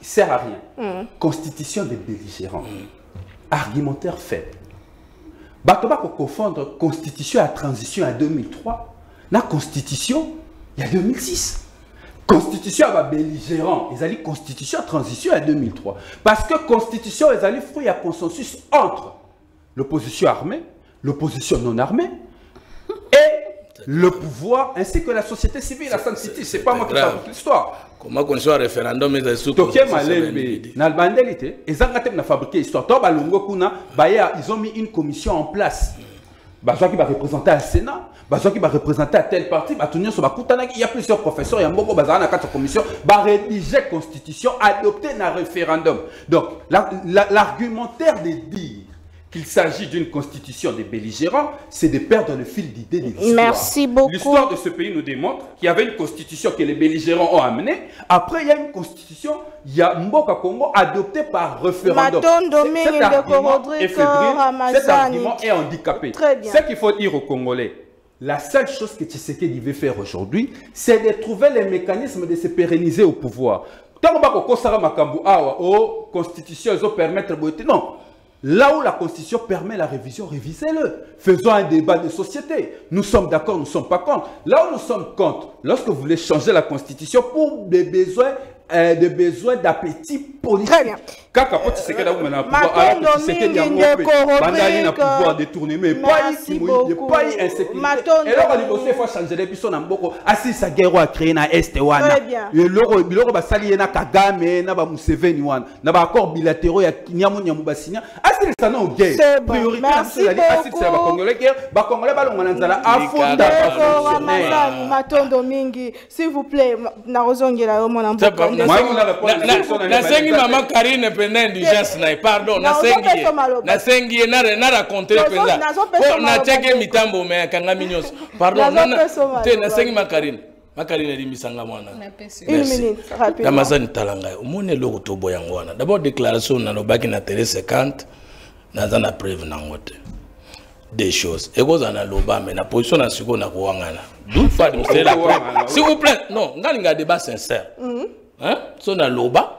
sert à rien. Constitution des belligérants. Argumentaire faible. Batoba pour confondre constitution à transition à 2003. La constitution, il y a 2006. Constitution à belligérant, ils allaient constitution à transition à 2003. Parce que constitution, ils allaient fruit à consensus entre l'opposition armée, l'opposition non armée et le pouvoir ainsi que la société civile, la société. C'est pas moi qui raconte l'histoire. Comment qu'on soit référendum, mais c'est ils ont mis une commission en place. Qui va représenter le Sénat, qui va représenter tel parti, il y a plusieurs professeurs, il y a beaucoup de commissions, va rédiger la constitution, adopter un référendum. Donc, l'argumentaire de dire qu'il s'agit d'une constitution des belligérants, c'est de perdre le fil d'idée de l'histoire. Merci beaucoup. L'histoire de ce pays nous démontre qu'il y avait une constitution que les belligérants ont amenée. Après, il y a une constitution, il y a Mboka Congo adoptée par référendum. Cet argument est handicapé. Ce qu'il faut dire aux Congolais, la seule chose que Tshisekedi veut faire aujourd'hui, c'est de trouver les mécanismes de se pérenniser au pouvoir. Tant que constitution, ils vont permettre... Non. Là où la Constitution permet la révision, révisez-le. Faisons un débat de société. Nous sommes d'accord, nous ne sommes pas contre. Là où nous sommes contre, lorsque vous voulez changer la Constitution pour des besoins d'appétit politique. Très bien. D'abord, déclaration dans le bac Télé 50, dans la preuve des choses. Et vous en avez mais la position dans ce qu'on a s'il vous plaît, non, on a un débat sincère. Hein? On a l'oba.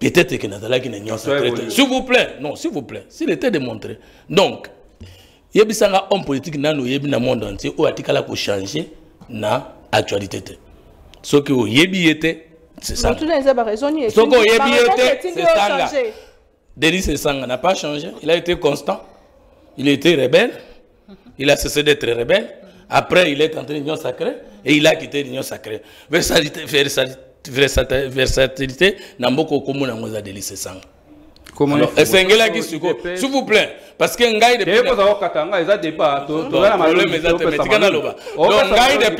Peut-être que Nathalie qui n'est pas s'il vous plaît, non, s'il vous plaît, s'il était démontré. Donc, il y a un homme politique dans le monde entier où il a changé dans l'actualité. Ce que vous avez c'est ça. Tout le monde a raison. Ce que vous avez c'est ça. Denis Sessanga n'a pas changé. Il a été constant. Il a été rebelle. Il a cessé d'être rebelle. Après, il est entré dans l'union sacrée et il a quitté l'union sacrée. Versatilité n'a beaucoup commun à moi de lycée sang. S'il vous plaît, parce que Ngaï depuis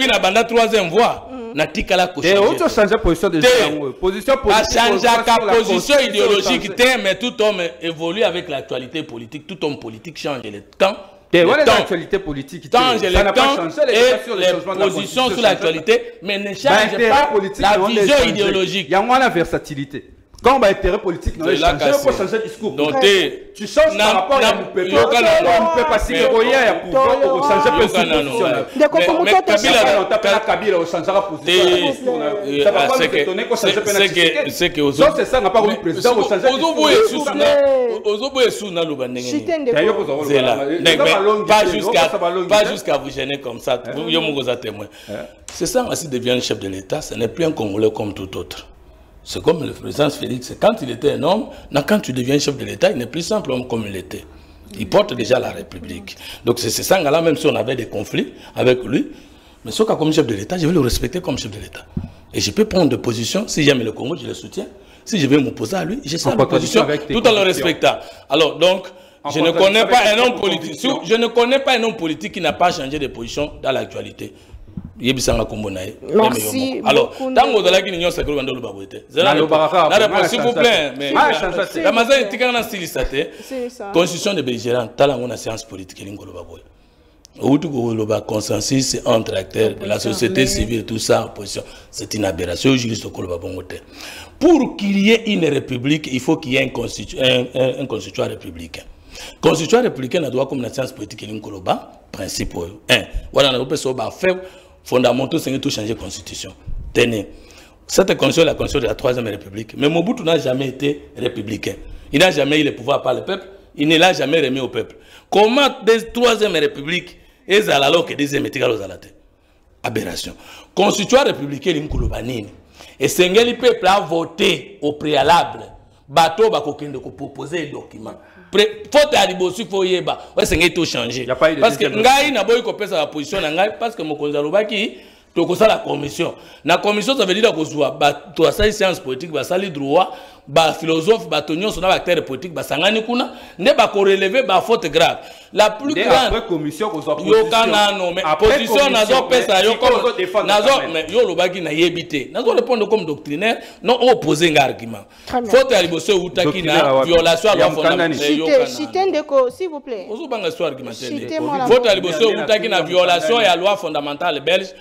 la bande à troisième voie, n'a tika la couche. Position idéologique, mais tout homme évolue avec l'actualité politique, tout homme politique change le temps. L'actualité politique change les positions sur l'actualité, mais ne change pas la vision idéologique. Il y a moins la versatilité. Quand on a intérêt politique, on peut changer le discours. Tu changes par rapport à mon peuple. On peut passer les royaumes pour changer le discours. Mais Kabila, on t'appelle Kabila, on changera position. Ça va pas nous étonner qu'on change le discours. C'est ça, on n'a pas voulu président, on change le pas jusqu'à vous gêner comme ça. C'est ça, si devient chef de l'État, ce n'est plus un Congolais comme tout autre. C'est comme le président Félix, quand il était un homme, quand tu deviens chef de l'État, il n'est plus simple homme comme il était. Il porte déjà la République. Donc c'est ça, là, même si on avait des conflits avec lui, mais ce cas comme chef de l'État, je vais le respecter comme chef de l'État. Et je peux prendre des positions, si j'aime le Congo, je le soutiens. Si je veux m'opposer à lui, j'essaie de position tout en le respectant. Alors donc, je ne connais pas un homme politique. Je ne connais pas un homme politique qui n'a pas changé de position dans l'actualité. Merci. Alors, tant que la Guinée, c'est que vous avez le barouette. S'il vous plaît, mais la Mazan est en style. Constitution de belligérants, talent on a science politique. Où tout le consensus entre acteurs de la société civile, tout ça, opposition, c'est une aberration. Pour qu'il y ait une république, il faut qu'il y ait un constituant républicain. Constitution républicaine a droit comme la science politique et koloba principe 1. Voilà, on a fait faire fondamentaux, c'est tout changer constitution. Tenez, cette constitution est la constitution de la 3e République. Mais Mobutu n'a jamais été républicain. Il n'a jamais eu le pouvoir par le peuple. Il ne l'a jamais remis au peuple. Comment des 3e République et Zalalo que des émettrales aux Alatés? Aberration. Constitution républicaine, l'imkoulobanine. Et c'est que le peuple a voté au préalable. Bateau va proposer des documents. Faut à l'ibossu, faut y aller. C'est que tout changé. Parce que Ngaï n'a pas eu copé sa position. Parce que Mokonzaloba qui, tu as la commission. La commission, ça veut dire que tu as les sciences politiques, tu as les droits, les philosophes, les acteurs politiques, tu as les gens qui ont relevé les fautes graves. La plus grande. Après commission, tu as position, comme doctrinaire, non opposé un argument. Faute à l'ibosé ou takina, violation à la fondation. Citez-le, s'il vous plaît. Faute à l'ibosé ou takina, violation et à la loi fondamentale belge,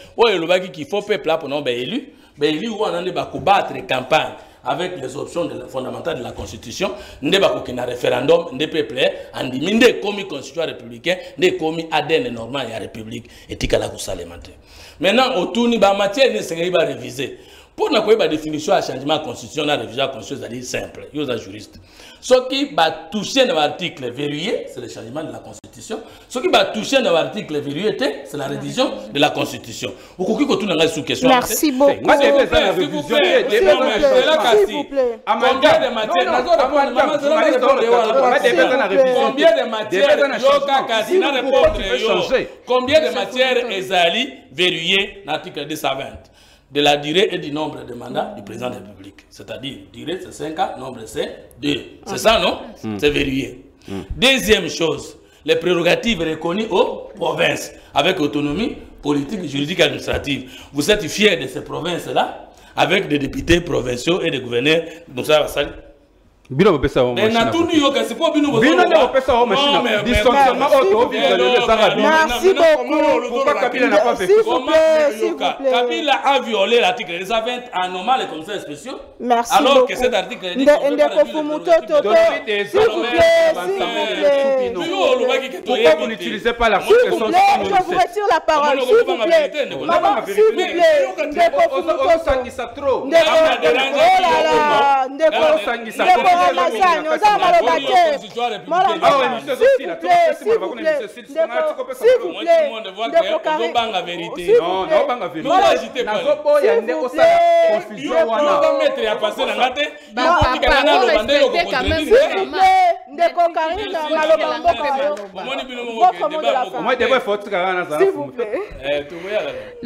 qu'il faut peuple là pour non élu, élu où on a débat combattre campagne avec les options fondamentales de la Constitution, ne débat qu'aucun référendum, ne peuple en diminde comme constitution républicain, ne comme ADN normal et la République et tikala ko salimenter. Maintenant autour ni ba matière ni sengeli ba réviser. Pour na ko ba définition à changement constitutionnel révision constitution c'est simple, yo za juriste. Ce qui va toucher dans l'article verrouillé, c'est le changement de la Constitution. Ce qui va toucher dans l'article verrouillé, c'est la révision de la Constitution. Merci beaucoup. Combien de matières Azali verrouillé dans l'article 220 de la durée et du nombre de mandats du président de la République. C'est-à-dire, durée c'est 5 ans, nombre c'est 2. C'est ça, non? C'est verrouillé. Deuxième chose, les prérogatives reconnues aux provinces, avec autonomie politique, juridique, administrative. Vous êtes fiers de ces provinces-là, avec des députés provinciaux et des gouverneurs. Donc ça va salir. Merci beaucoup. Pourquoi Kabila n'a pas fait ça? Kabila a violé l'article 220 anormal et comme ça spéciaux. Merci beaucoup. Alors que cet article dit pourquoi vous n'utilisez pas la parole? S'il vous plaît, je vous retire la parole. S'il vous plaît. S'il vous plaît. Le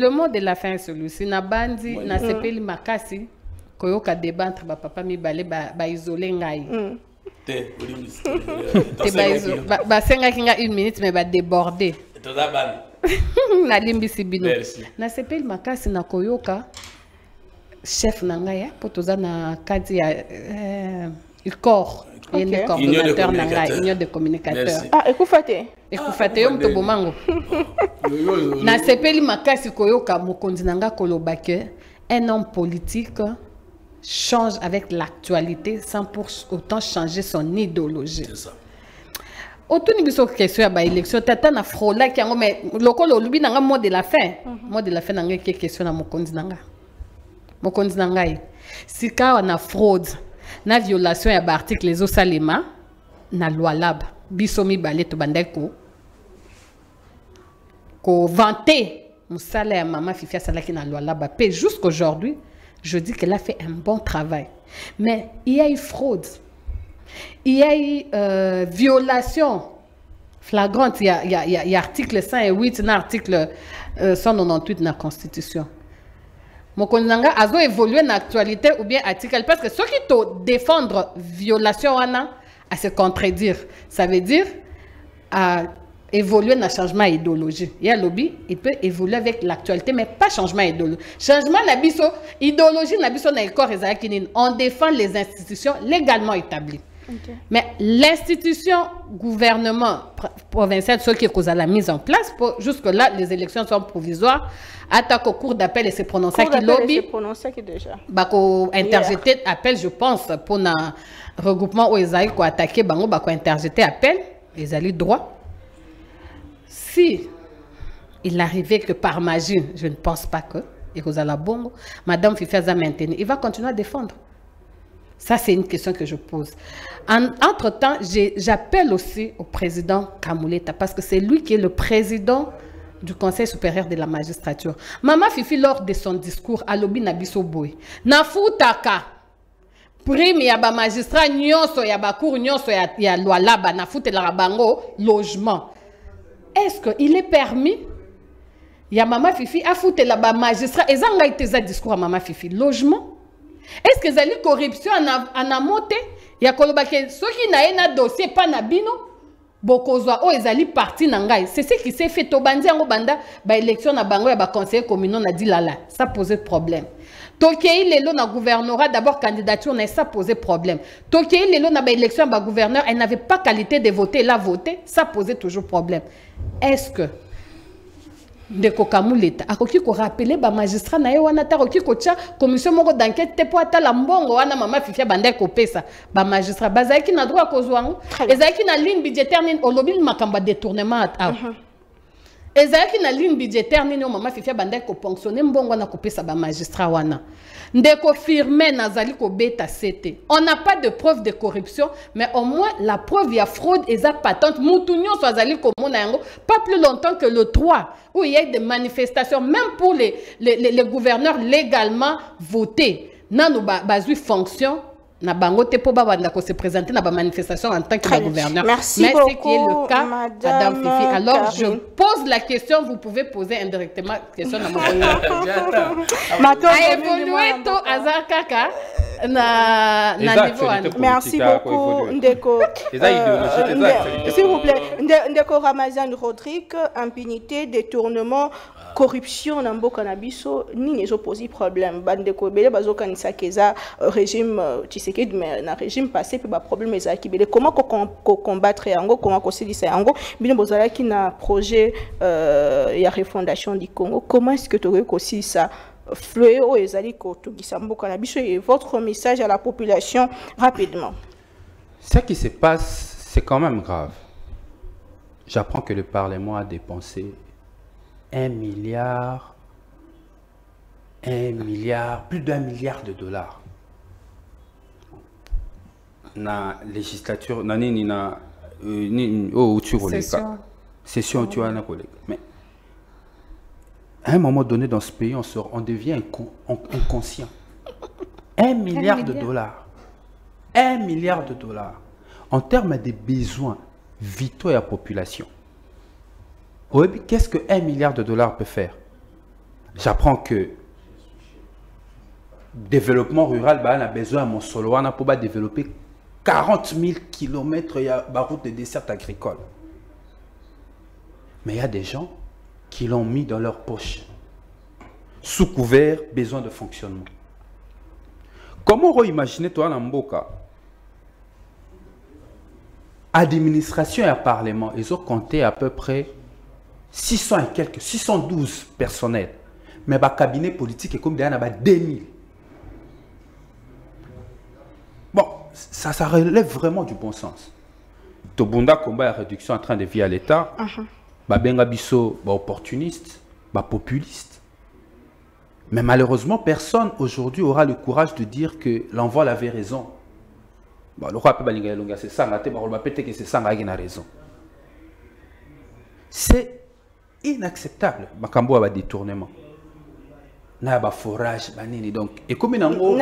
mot de la fin, celui-ci n'a bandi, n'a sepeli makasi. Koyoka débattre, papa mi balé, ba isolé ngai. T'es 1 minute mais va déborder. Na limbi sibino. Na sepeli makasi na koyoka chef nangaya potoza na kadi ya il corps. Okay. Il y a des communicateurs. Ah, écoute, yom to bomango. Na sepeli makasi koyoka mokonzi nanga kolobake un homme politique change avec l'actualité sans pour autant changer son idéologie. C'est ça. Autour de question à l'élection, tata na frola qui a mais local olubi nanga mot de la fin, mot de la fin nanga qui question na mokondi nanga si ka na fraude, na violation ya article les osalema na loi lab bisomi balé to bandeko ko vanter musala ya maman Fifi Asala qui na loi lab jusqu'aujourd'hui. Je dis qu'elle a fait un bon travail. Mais il y a eu fraude. Il y a eu violation flagrante. Il y a article 108, il y a article 198 dans la Constitution. Mon connaissance a évolué dans l'actualité ou bien article. Parce que ceux qui te défendre violation, à se contredire. Ça veut dire à évoluer dans le changement d'idéologie. Il y a lobby, il peut évoluer avec l'actualité, mais pas changement d'idéologie. Changement d'idéologie, on défend les institutions légalement établies. Okay. Mais l'institution gouvernement provincial, ceux qui causent la mise en place, jusque-là, les élections sont provisoires, attaque au cours d'appel et se prononcer qui lobby. Interjeter appel, je pense, pour un regroupement où ils aillent attaquer, interjeter appel. ezali droit. Si il arrivait que par magie, je ne pense pas que, et que la bombe, Madame Fifi a maintenu, il va continuer à défendre. Ça, c'est une question que je pose. Entre-temps, j'appelle aussi au président Kamuleta, parce que c'est lui qui est le président du Conseil supérieur de la magistrature. Maman Fifi, lors de son discours, à l'obi nabisoboué, nafutaka, prime yaba magistrat, nyonso yaba cour, nyonso yaloa laba, nafutela rabango, logement. Est-ce qu'il est permis? Il y a Maman Fifi, à foutre là-bas, magistrat. Et ça, on a été ça discours à Maman Fifi. Logement. Est-ce que ça la corruption en a monté? Il y a ceux qui n'ont un dossier, pas n'abino. Bokozoa, oh, ils allaient partir n'angai. C'est ce qui s'est fait. Tobandi en Obanda, bah élection à Bango, bah conseiller communal, on a dit là là, ça posait problème. Tokei Lelo na gouvernorat, d'abord candidature, ça posait problème. Tokei Lelo na bah élection bah gouverneur, elle n'avait pas qualité de voter, elle a voté, ça posait toujours problème. Est-ce que de Kokamuleta, à qui qu'on rappelait, bah magistrat na yewana ta, qui qu'on tient commission moko d'enquête, te poata la mbongo, wana maman Fifi bandai kopé ça, bah magistrat, bah zaki na droit kozwango, zaki na ligne budgétaire ni olobi makamba détournement à. Et ça qui na ligne budgétaire ni maman Fifi bandai ko ponctionner mbongo na kopé ça bah magistrat wana. Ndeko firme na zali ko beta c'était. On n'a pas de preuve de corruption, mais au moins la preuve y a fraude et ça patente. Moutounion soit zali ko mona yango pas plus longtemps que le 3 où il y a eu des manifestations même pour les gouverneurs légalement votés. Nanu bazui fonction na bango te po baba ndako se présenter na ba manifestation en tant que gouverneur. Merci beaucoup, qui est le cas Madame Fifi. Alors Karine, je pose la question, vous pouvez poser indirectement la question à mon évolué to azar kaka na niveau. Merci beaucoup ndeko. S'il vous plaît, ndeko Ramazani Rodrigue, impunité, détournement, corruption na mboka na biso nini ezoposi problème bandeko bele bazokanisa keza régime Tshisekedi mais na régime passé pe ba problème ezaki bele comment ko combattre yango comment ko silisa yango bino bozala ki na projet ya refondation du Congo comment est-ce que tu ko silisa fleuve o ezali ko tugisa mboka na biso et votre message à la population rapidement. Ce qui se passe c'est quand même grave. J'apprends que le Parlement a dépensé 1 milliard, plus d'1 milliard de dollars. Na législature, na ni na au tu session tu as na collègue. Mais à un moment donné dans ce pays, on devient inconscient. 1 milliard de dollars, 1 milliard de dollars. En termes des besoins vitaux à la population. Qu'est-ce que 1 milliard de dollars peut faire? J'apprends que développement rural, bah, on a besoin à mon solo, on a pour développer 40 000 km de route de dessert agricole. Mais il y a des gens qui l'ont mis dans leur poche, sous couvert, besoin de fonctionnement. Comment imaginer toi, Namboka, administration et à parlement, ils ont compté à peu près 600 et quelques, 612 personnels. Mais le cabinet politique est comme derrière, il y a 2000. Bon, ça relève vraiment du bon sens. Tobunda combat la réduction en train de vie à l'État. Bengabiso, opportuniste, populiste. Mais malheureusement, personne aujourd'hui aura le courage de dire que l'envoi avait raison. Le roi Pébalingayalonga, c'est ça, c'est ça, il a raison. C'est inacceptable. Makambo a détournement. Na ba forage banini donc et comme nango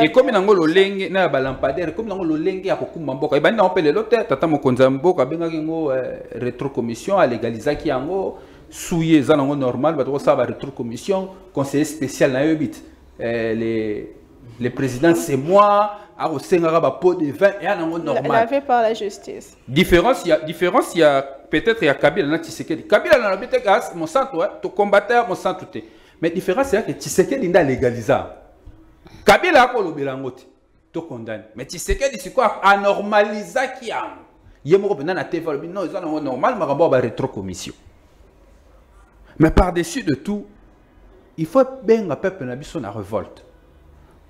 et comme nango lolenge na ba lampadaire comme nango lolenge ya kokumba mboka et banini on pele l'hôtel tata mokonza mboka benga ngo rétro commission a légaliser ki yango souillé za nango normal ba to ça ba rétro commission conseiller spécial na yobit les présidents c'est moi à rosenga ba pot de vin et nango normal lavé par la justice. Différence il y a peut-être il y a Kabila na Tshisekedi. Kabila na lobite gas mon centre to combattre mon centre tout. Mais la différence, c'est que Tshisekedi n'a légalisé. Kabila a colobé la motte, tout condamne. Mais Tshisekedi, c'est quoi anormalisé qui a. Il y a un téval, non, ils ont normal, mais on va rétro-commission. Mais par-dessus de tout, il faut bien que le peuple n'abuse son révolte.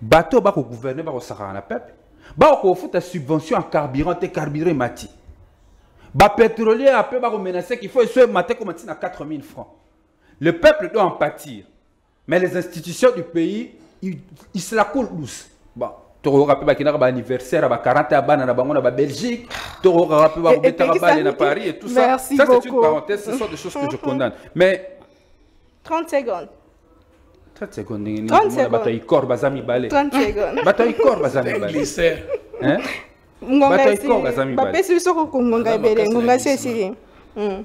Bateau, va gouverner, va au Sahara, le peuple. Bah, on fout la subvention en carburant, et carburant, mati. Les pétroliers peuvent menacer qu'il faut se mater comme à 4000 francs. Le peuple doit en pâtir. Mais les institutions du pays, ils se la coulent douce. Bon. Tu rappelles qu'il y a un anniversaire, 40 ans, en Belgique, tu rappelles qu'il y a Paris et tout ça. Merci beaucoup. Ça, c'est une parenthèse, ce sont des choses que je condamne. Mais. 30 secondes. 30 secondes. 30 secondes. Bataille corps, bazami balé. 30 secondes. Bataille corps, bazami balé. Hein? Bataille corps, bazami balé.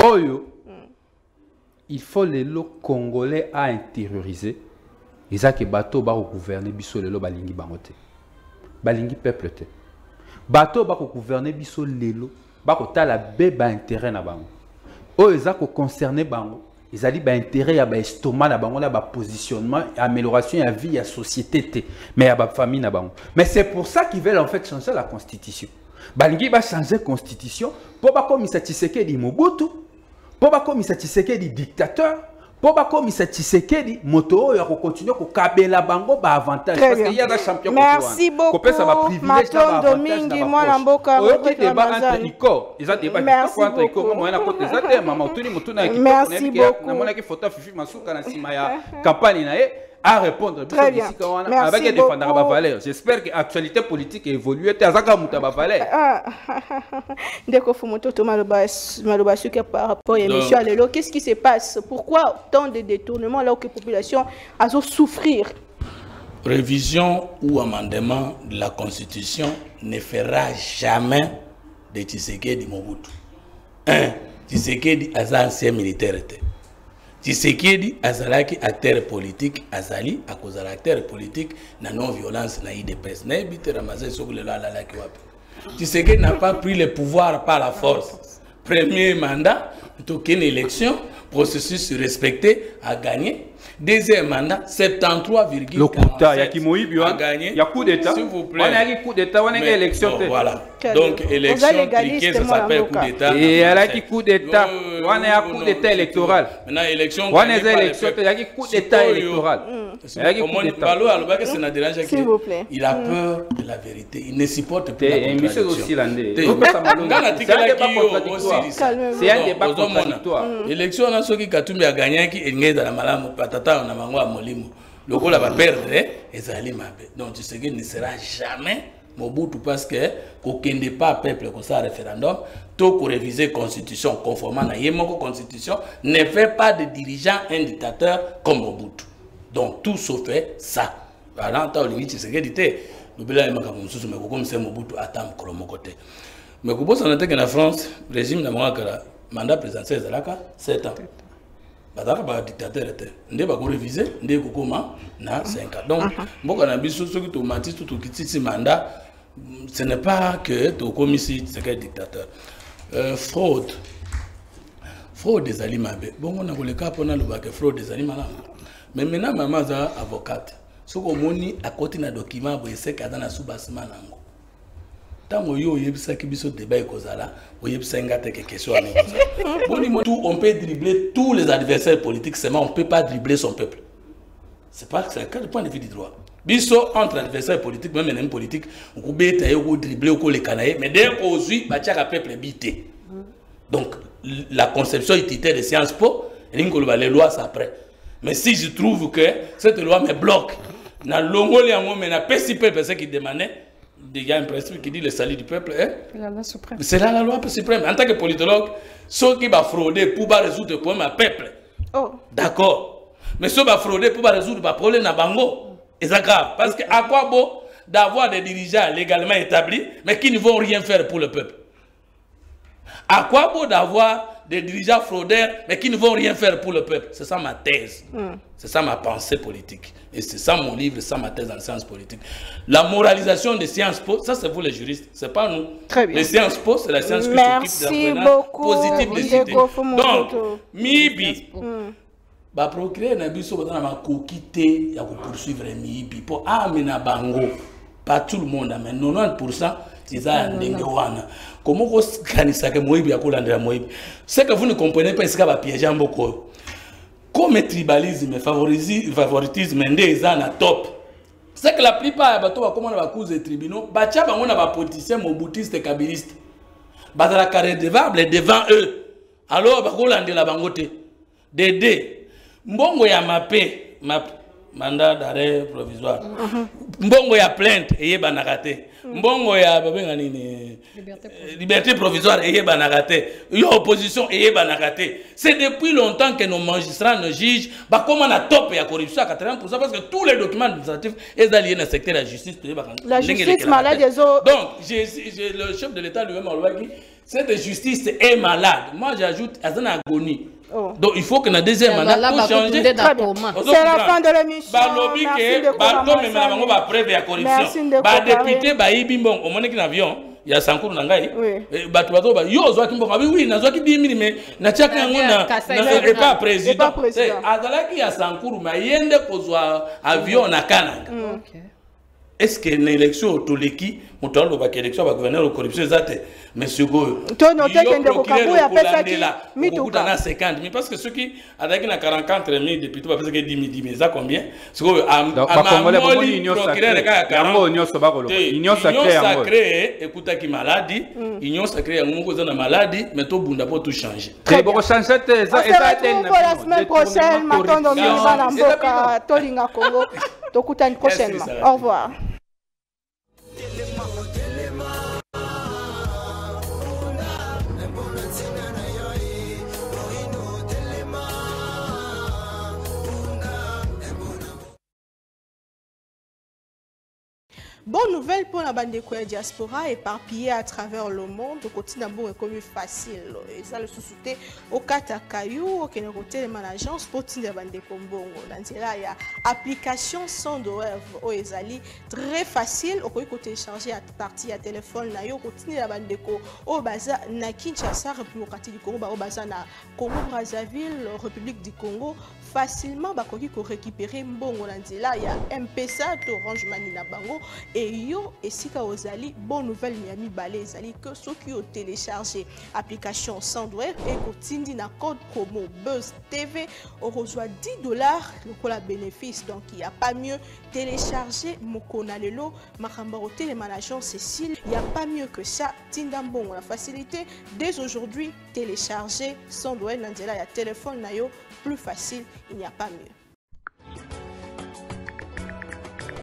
Oyo, il faut les lots congolais à intérioriser. Et ça, que bateau va gouverner, biso les lots balingi bangote. Balingi peuple te. Bateau va gouverner biso lelo, va tala beba intérêt na bango. O ezako concerné bango, ezali ba intérêt ya ba estomac na bango la ba positionnement, amélioration ya vie ya société te, mais ya ba famille na bango. Mais c'est pour ça qu'ils veulent en fait changer la constitution. Balingi va changer constitution pour ba komisa Tshisekedi Mobutu, pour ba komisa Tshisekedi dictateur. Pourquoi comme Tshisekedi moto ya ko continuer ko kabela bango ba avantage parce qu'il y a la champion. Merci beaucoup. Ça va privilégier ça va avantage. Merci beaucoup. Fifi Masuka na sima ya campagne na ye à répondre avec des fandara ba valeur. J'espère que l'actualité politique évolue te azaka muta ba valeur. Ndeko Mfumu Ntoto maloba suka par rapport à l'émission à l'élo, qu'est-ce qui se passe? Pourquoi tant de détournements là où que la population a souffrir? Révision ou amendement de la Constitution ne fera jamais de Tshisekedi Mobutu. Un, Tshisekedi aza ancien militaire était. Tshisekedi azalaki acteur politique, Azali à cause de l'acteur politique, na non-violence, na IDPS, na ibite Ramazani sur le lalala qui wapi. Tshisekedi n'a pas pris le pouvoir par la force. Premier mandat, aucune élection, processus respecté, a gagné. Deuxième mandat, 73,47. Le coup d'État, il y a qui Moïbio a gagné. Il y a coup d'État. S'il vous plaît. On a eu coup d'État, on a eu élection. Donc, voilà. Donc élection triquée, ça s'appelle coup d'État. Et elle a eu coup d'État. On a eu coup d'État électoral. Maintenant élection. On a eu élection. Il y a eu coup d'État électoral. S'il vous plaît. Il a peur de la vérité. Il ne supporte plus la contradiction. C'est un débat contradictoire. Élection, on a ceux qui ont gagné qui ont dans la malam. Le coup là va perdre et ça allait m'appeler. Donc Tshisekedi ne sera jamais Mobutu parce que aucun des pas peuple comme ça référendum, tout pour réviser la constitution conformément à la constitution ne fait pas de dirigeant un dictateur comme Mobutu. Donc tout sauf ça. Voilà, tu as limite Tshisekedi était. Nous belaï makamusu mais comme c'est Mobutu attend Kromo côté. Mais vous pensez que la France régime n'a pas le mandat présidentiel à la 7 ans. Le dictateur était. Il faut réviser, il faut na 5 ans. Donc, ce n'est pas que tu as commis ce dictateur. Fraude. Fraude des aliments. Bon, on a le cas pour la fraude des aliments. Mais maintenant, maman est avocate. Si on a côté d'un document, c'est qu'il y a un sous-bassement. Tant que vous avez un débat, vous avez des questions. On peut dribbler tous les adversaires politiques, seulement on ne peut pas dribbler son peuple. C'est pas le point de vue du droit. Bisso entre adversaires politiques, même les politiques, on peut dribbler les canailles, mais dès qu'aujourd'hui, le peuple est bité. Donc, la conception utilitaire des sciences po, les lois s'apprêtent. Mais si je trouve que cette loi me bloque, dans le long terme, qui demandait. Il y a un principe qui dit le salut du peuple c'est là la loi suprême. En tant que politologue, ceux qui vont frauder pour résoudre le problème au peuple, d'accord. Mais ceux qui vont frauder pour résoudre le problème à Bango, c'est grave. Parce que à quoi bon d'avoir des dirigeants légalement établis, mais qui ne vont rien faire pour le peuple? À quoi bon d'avoir des dirigeants fraudeurs, mais qui ne vont rien faire pour le peuple? C'est ça ma thèse. C'est ça ma pensée politique. Et c'est ça mon livre, c'est ça ma thèse en sciences politiques. La moralisation des Sciences Po, ça c'est vous les juristes, c'est pas nous. Très bien. Les Sciences Po, c'est la science qui s'occupe de la positive des idées. Donc, Mibi, va procréer un abus sur ma coquité, il faut poursuivre Mibi. Pour amener à Bango, pas tout le monde, mais 90%, c'est ça. Comment vous organisez que Moïbi a coulé à Moïbi? C'est que vous ne comprenez pas ce qui va piéger en beaucoup. Comme le tribalisme, le favoritisme, c'est un top. C'est que la plupart des tribunaux, les politiciens, les boutistes, les kabilistes. bazala redevable devant eux. Alors bakolande la bangote Dédé Mbongo ya mapé mandat d'arrêt provisoire. Mbongo ya plainte et banarate. Mbongo ya babenga nini liberté provisoire et banarate. Yo opposition et banarate. C'est depuis longtemps que nos magistrats nos juges ba comment la top ya corruption à 80% parce que tous les documents administratifs est alliés dans le secteur de la justice. La justice malade des autres. Donc le chef de l'État lui-même a dit cette justice est malade. Moi j'ajoute à une agonie. Oh. Donc il faut que la deuxième mandat pour changer. C'est la fin de l'émission. Est-ce que l'élection au Toleki, montant le bac élection, va gouverner la corruption exacte, Monsieur Goyo. Toi noter que le Kabou a fait ça qui mit au dans 50, mais parce que ceux qui avec la 40 000 depuis tout parce que 10 000 ça combien? Ce que a union sacrée, union sacrée, écoute qui maladie, union sacrée, on cause la maladie, mais tout bunda pour tout changer. Très bon ça ça la semaine prochaine, maintenant dans le Mboka Tolinga Congo. Donc à une prochaine. Au revoir. Bonne nouvelle pour la bande de Koya diaspora éparpillée à travers le monde. Le continent est comme facile. Et ça le sous-souté au Katakayo, au Kenokoté, les agence pour la bande de Mbongo. Dans là, il y a application Sondoel au Azali. Très facile. Au côté chargé à partir à téléphone. Là, au continent la bande de Koya au Baza, na Kinshasa, République du Congo, au Baza, na Congo Brazzaville, République du Congo. Facilement, bakoki ko récupérer Mbongo. Dans là, il y a MPSA, Orange Manina Bango. Et yo, et si ka Osalie, bonne nouvelle Miami Balé, Osalie, que ceux qui ont téléchargé l'application Sondoel et continue na code promo Buzz TV, on reçoit $10, le coup la bénéfice, donc il n'y a pas mieux télécharger Mkonalelo, Marambaro Télémanageant Cécile, il n'y a pas mieux que ça, Tindambon, la facilité, dès aujourd'hui, télécharger Sondoel, Nandela, il y a téléphone, nayo, plus facile, il n'y a pas mieux.